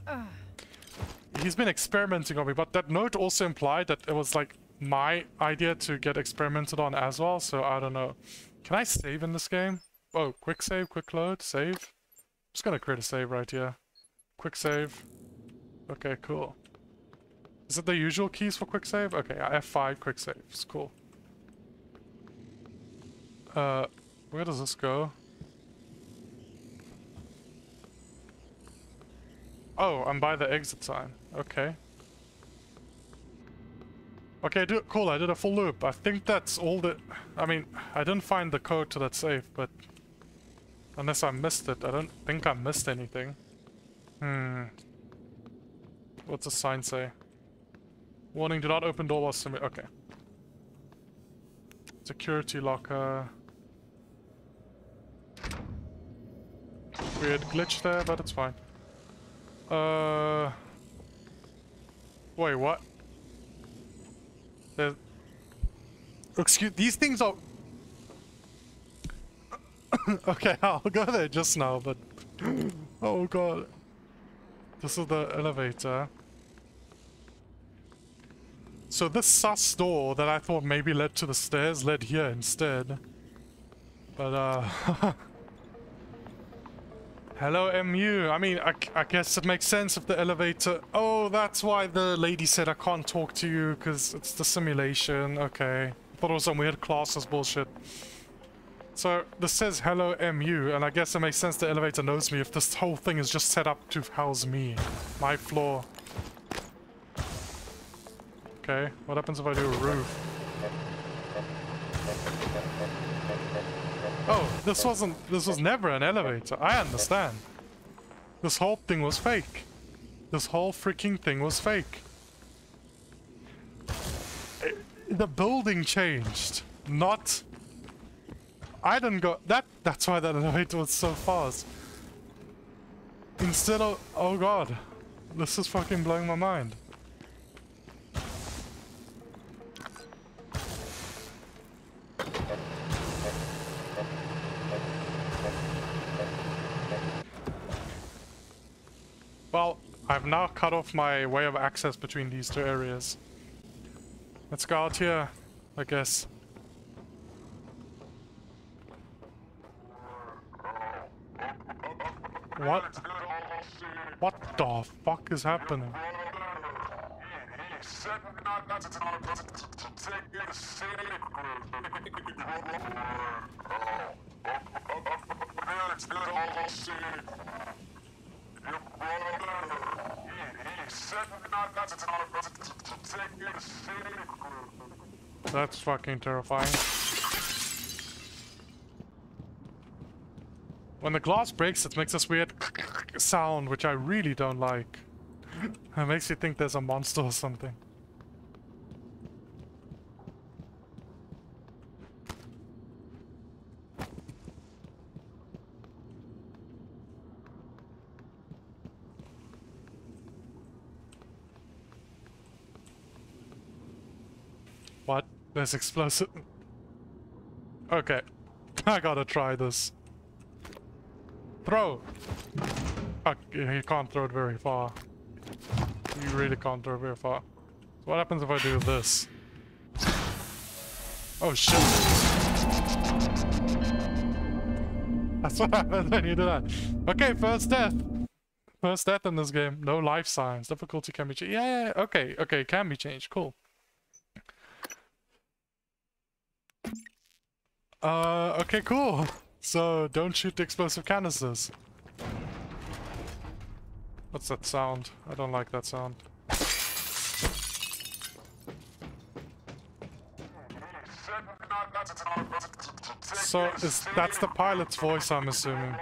he's been experimenting on me, but that note also implied that it was like my idea to get experimented on as well, so I don't know. Can I save in this game? Oh, quick save, quick load, save. I'm just gonna create a save right here. Quick save. Okay, cool. Is it the usual keys for quick save? Okay, F5 quick save. It's cool. Where does this go? Oh, I'm by the exit sign. Okay. Okay, cool, I did a full loop. I think that's all the... I mean, I didn't find the code to that safe, but... Unless I missed it. I don't think I missed anything. What's the sign say? Warning, do not open door while swimming. Okay. Security locker. Weird glitch there, but it's fine. Wait, what? There's... Excuse... These things are... Okay, I'll go there just now, but... Oh god. This is the elevator. So this sus door that I thought maybe led to the stairs led here instead. But hello MU. I mean, I guess it makes sense if the elevator... Oh, that's why the lady said I can't talk to you because it's the simulation. Okay. I thought it was some weird classes bullshit. So this says hello MU, and I guess it makes sense the elevator knows me if this whole thing is just set up to house me. My floor. Okay, what happens if I do a roof? Oh, this was never an elevator. I understand. This whole thing was fake. This whole freaking thing was fake. The building changed. Not... I didn't go... That's why that elevator was so fast. Instead of... Oh god. This is fucking blowing my mind. Well, I've now cut off my way of access between these two areas. Let's go out here, I guess. What? What the fuck is happening? That's fucking terrifying. When the glass breaks, it makes this weird sound, which I really don't like. It makes you think there's a monster or something. What? There's explosive... Okay. I gotta try this. Throw! Fuck, you can't throw it very far. You really can't throw it very far. So what happens if I do this? Oh shit. That's what happens when you do that. Okay, first death! First death in this game. No life signs. Difficulty can be changed. Yeah, okay, okay, can be changed. Cool. Okay, cool. So, don't shoot the explosive canisters. What's that sound? I don't like that sound. So, that's the pilot's voice, I'm assuming.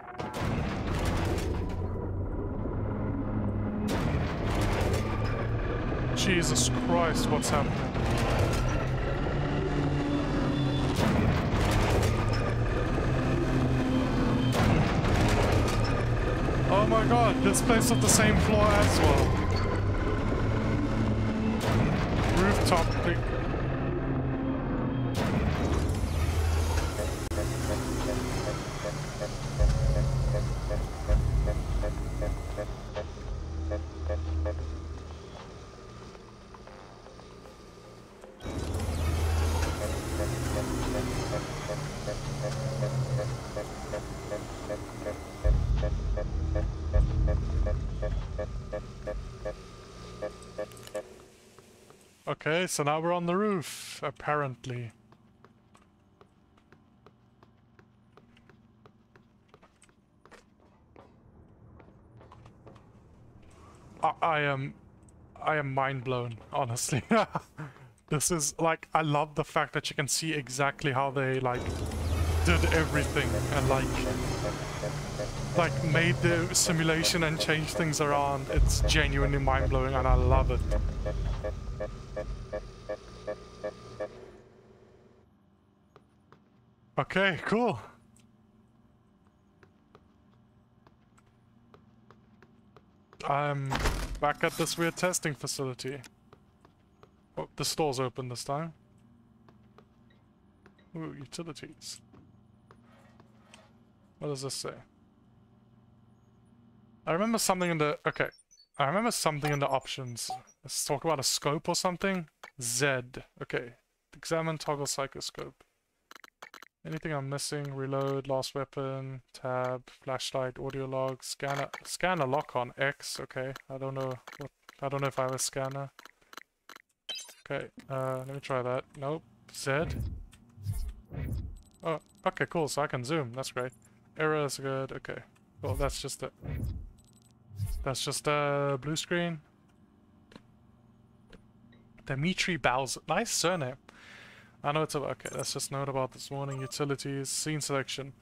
Jesus Christ, what's happening? Oh my god, this place on the same floor as well. Rooftop thing. Okay, so now we're on the roof, apparently. I am mind blown, honestly. This is like, I love the fact that you can see exactly how they like did everything and like made the simulation and changed things around. It's genuinely mind blowing and I love it. Okay, cool. I'm back at this weird testing facility. Oh, the store's open this time. Ooh, utilities. What does this say? I remember something in the... Okay. I remember something in the options. Let's talk about a scope or something. Z. Okay. Examine, toggle psychoscope. Anything I'm missing? Reload, last weapon, tab, flashlight, audio log, scanner. Scanner lock on X. Okay. I don't know what... I don't know if I have a scanner. Okay. Let me try that. Nope. Z. Oh, okay, cool. So I can zoom. That's great. Error is good. Okay. Well, that's just it. That's just a blue screen. Dimitri Bowser. Nice surname. I know it's a... Okay, let's just note about this morning. Utilities. Scene selection.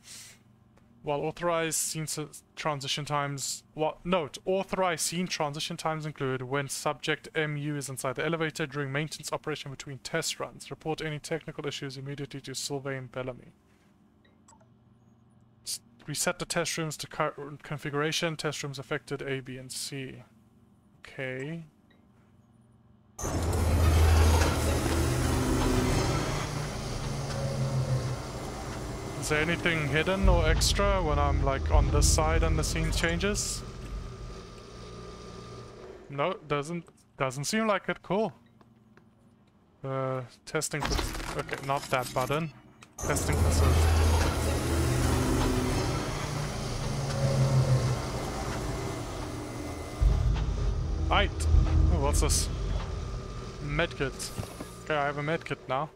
While authorized scene transition times... Well, note. Authorized scene transition times include when subject MU is inside the elevator during maintenance operation between test runs. Report any technical issues immediately to Sylvain Bellamy. Reset the test rooms to current configuration. Test rooms affected A, B, and C. Okay. Is there anything hidden or extra when I'm like on this side and the scene changes? No, doesn't seem like it. Cool. Testing. Okay, not that button. Testing facility. Right. Oh, what's this? Medkit. Okay, I have a medkit now.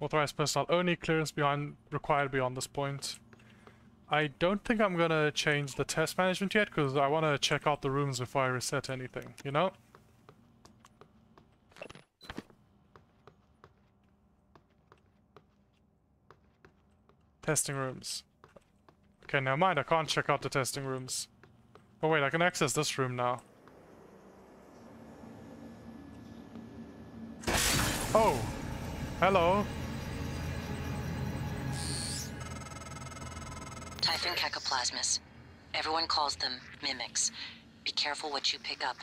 Authorized personnel only. Clearance behind required beyond this point. I don't think I'm gonna change the test management yet because I want to check out the rooms before I reset anything. You know. Testing rooms. Okay, never mind. I can't check out the testing rooms. Oh wait, I can access this room now. Oh! Hello! Typhon cacoplasmas. Everyone calls them mimics. Be careful what you pick up.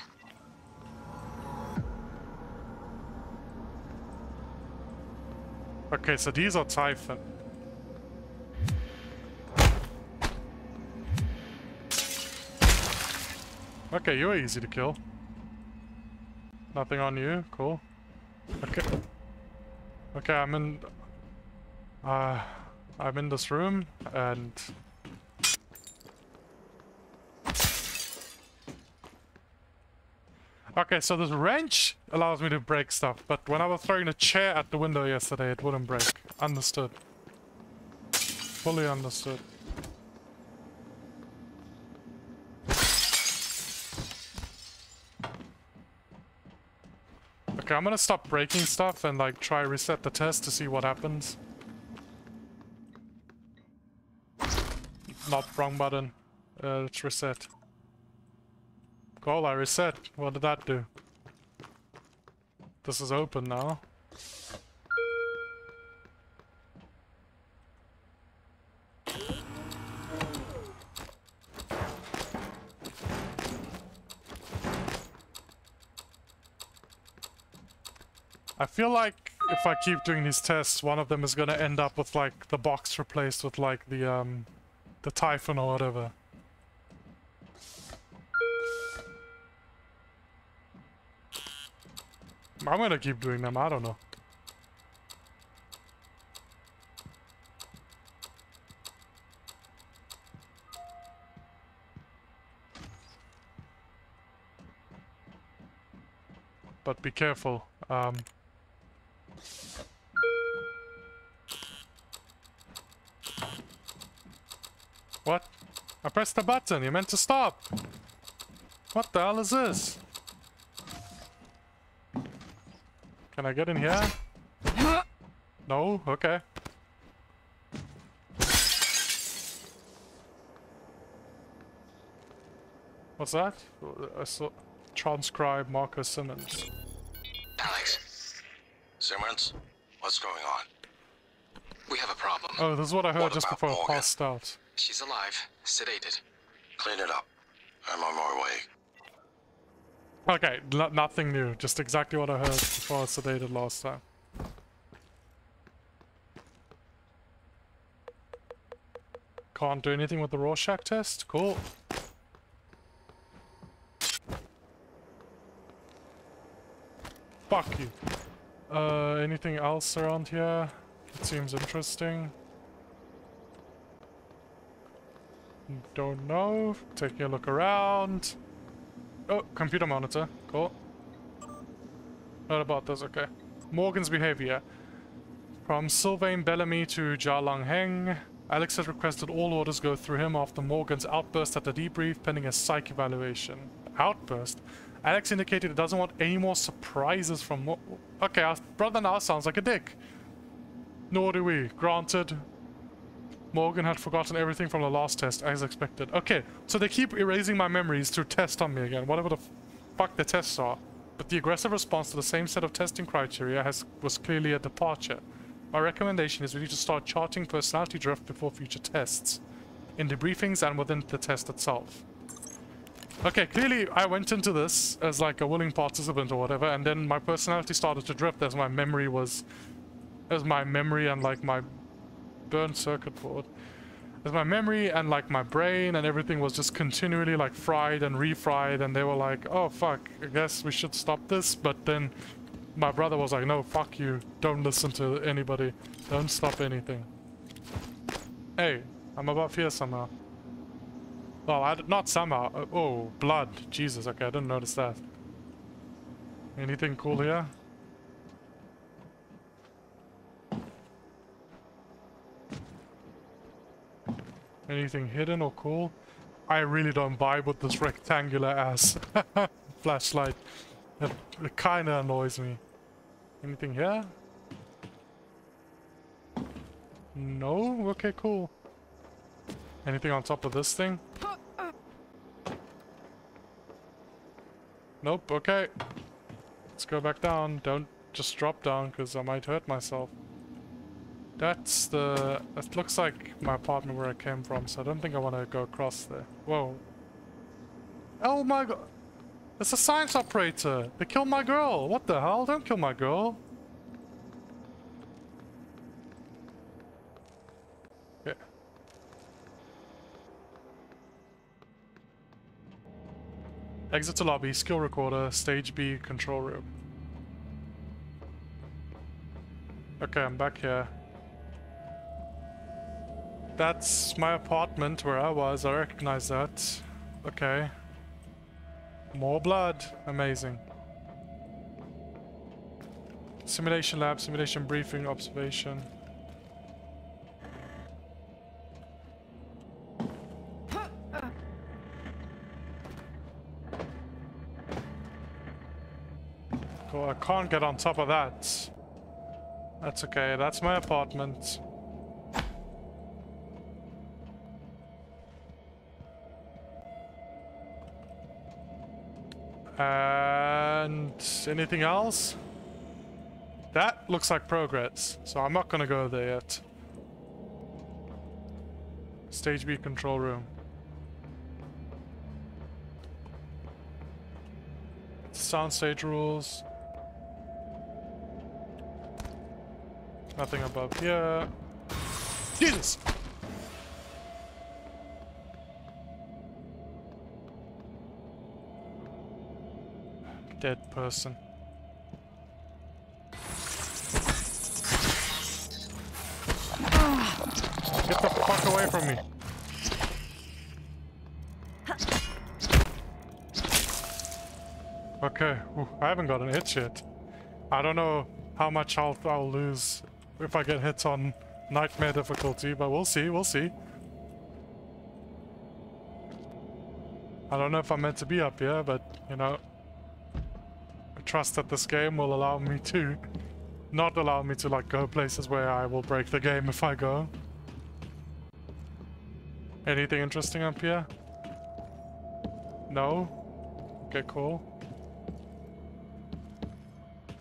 Okay, so these are Typhon. Okay, you're easy to kill. Nothing on you, cool. Okay. Okay, I'm in this room and okay, so this wrench allows me to break stuff, but when I was throwing a chair at the window yesterday it wouldn't break. Understood. Fully understood. Okay, I'm gonna stop breaking stuff and like try reset the test to see what happens. Not wrong button. Let's reset. Cool, I reset. What did that do? This is open now. I feel like if I keep doing these tests, one of them is gonna end up with like the box replaced with like the Typhon or whatever. I'm gonna keep doing them, I don't know. but be careful. What? I pressed the button. You meant to stop. What the hell is this? Can I get in here? No? Okay. What's that? I saw... Transcribe Marco Simmons. Alex. Simmons? What's going on? We have a problem. Oh, this is what I heard what just before Morgan? I passed out. She's alive. Sedated. Clean it up. I'm on my way. Okay, nothing new. Just exactly what I heard before I was sedated last time. Can't do anything with the Rorschach test? Cool. Fuck you. Anything else around here? It seems interesting. Don't know. Taking a look around. Oh, computer monitor. Cool. Not about this, okay. Morgan's behavior. From Sylvain Bellamy to Jia Longheng. Alex has requested all orders go through him after Morgan's outburst at the debrief pending a psych evaluation. Outburst? Alex indicated he doesn't want any more surprises from Morgan. Okay, our brother now sounds like a dick. Nor do we. Granted, Morgan had forgotten everything from the last test, as expected. Okay, so they keep erasing my memories to test on me again, whatever the fuck the tests are. But the aggressive response to the same set of testing criteria was clearly a departure. My recommendation is we need to start charting personality drift before future tests, in debriefings and within the test itself. Okay, clearly I went into this as like a willing participant or whatever, and then my personality started to drift as my memory was... as my memory and like my... burned circuit board. As my memory and like my brain and everything was just continually like fried and refried, and they were like, oh fuck, I guess we should stop this. But then my brother was like, no, fuck you, don't listen to anybody, don't stop anything. Hey, I'm above here somehow. Well, not somehow. Oh, blood. Jesus, okay, I didn't notice that. Anything cool here? Anything hidden or cool? I really don't vibe with this rectangular ass flashlight. It kinda annoys me. Anything here? No? Okay, cool. Anything on top of this thing? Nope, okay. Let's go back down. Don't just drop down, because I might hurt myself. That's the... it looks like my apartment where I came from, so I don't think I want to go across there. Whoa. Oh my god! It's a science operator! They killed my girl! What the hell? Don't kill my girl! Yeah. Exit to lobby, skill recorder, stage B, control room. Okay, I'm back here. That's my apartment where I was. I recognize that. Okay. More blood. Amazing. Simulation lab, simulation briefing, observation. Cool, I can't get on top of that. That's okay. That's my apartment. And anything else? That looks like progress, so I'm not gonna go there yet. Stage B control room. Sound stage rules. Nothing above here. Jesus! Dead person. Get the fuck away from me. Okay, ooh, I haven't got an hit yet. I don't know how much health I'll lose if I get hit on nightmare difficulty, but we'll see, we'll see. I don't know if I'm meant to be up here, but, you know, I trust that this game will allow me to not allow me to, like, go places where I will break the game if I go. Anything interesting up here? No? Okay, cool.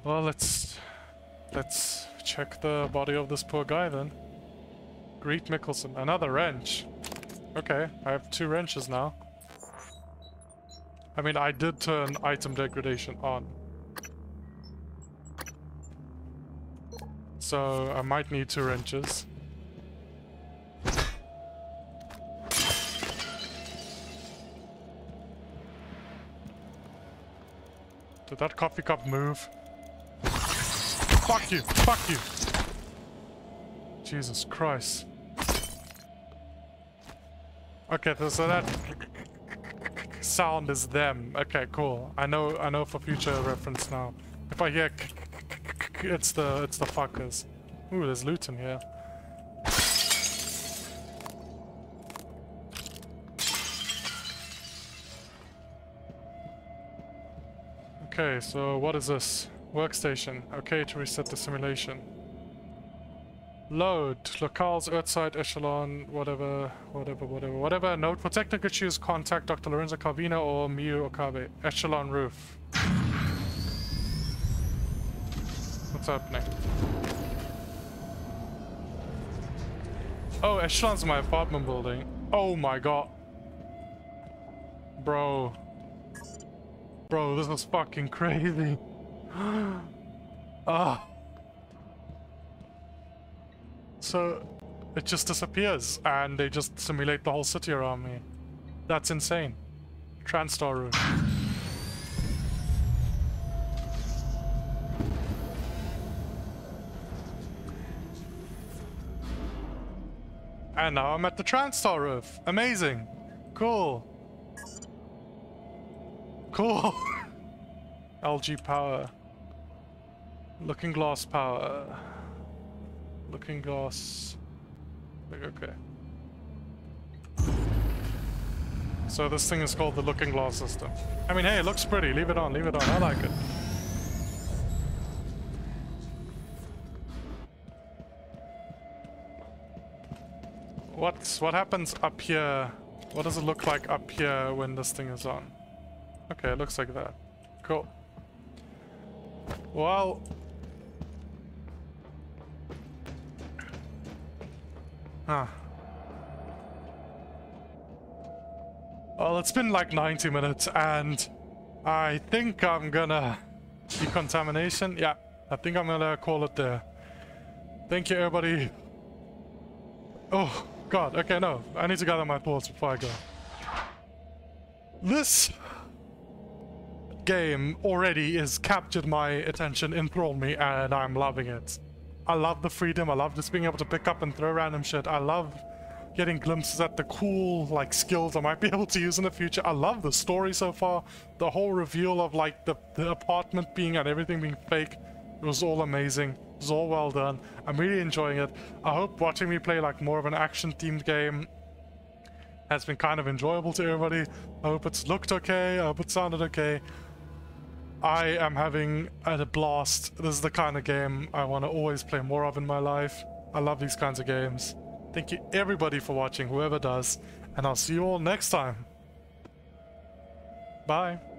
Well, let's check the body of this poor guy then. Greet Mickelson. Another wrench. Okay, I have 2 wrenches now. I mean, I did turn item degradation on, so I might need 2 wrenches. Did that coffee cup move? Fuck you! Fuck you! Jesus Christ. Okay, so that sound is them. Okay, cool. I know for future reference now. If I hear it's the fuckers. Ooh, there's loot in here. Okay, so what is this? Workstation. Okay, to reset the simulation. Load. Locales, Earthside, Echelon, whatever. Note, for technical issues, contact Dr. Lorenzo Calvino or Miyu Okabe. Echelon roof. What's happening? Oh, Echelon's in my apartment building. Oh my god. Bro. Bro, this is fucking crazy. Ah. So it just disappears and they just simulate the whole city around me. That's insane. Transtar room. And now I'm at the Transtar roof. Amazing. Cool. Cool. LG power. Looking glass power. Looking glass. Okay. So this thing is called the looking glass system. I mean, hey, it looks pretty. Leave it on, leave it on. I like it. What happens up here? What does it look like up here when this thing is on? Okay, it looks like that. Cool. Well, huh. Well, it's been like 90 minutes and I think I'm gonna... Decontamination? Yeah, I think I'm gonna call it there. Thank you, everybody. Oh, God. Okay, no. I need to gather my thoughts before I go. This game already has captured my attention, enthralled me, and I'm loving it. I love the freedom, I love just being able to pick up and throw random shit, I love getting glimpses at the cool, like, skills I might be able to use in the future. I love the story so far, the whole reveal of, like, the apartment being and everything being fake. It was all amazing, it was all well done, I'm really enjoying it. I hope watching me play, like, more of an action-themed game has been kind of enjoyable to everybody. I hope it's looked okay, I hope it sounded okay. I am having a blast. This is the kind of game I want to always play more of in my life. I love these kinds of games. Thank you everybody for watching, whoever does, and I'll see you all next time. Bye.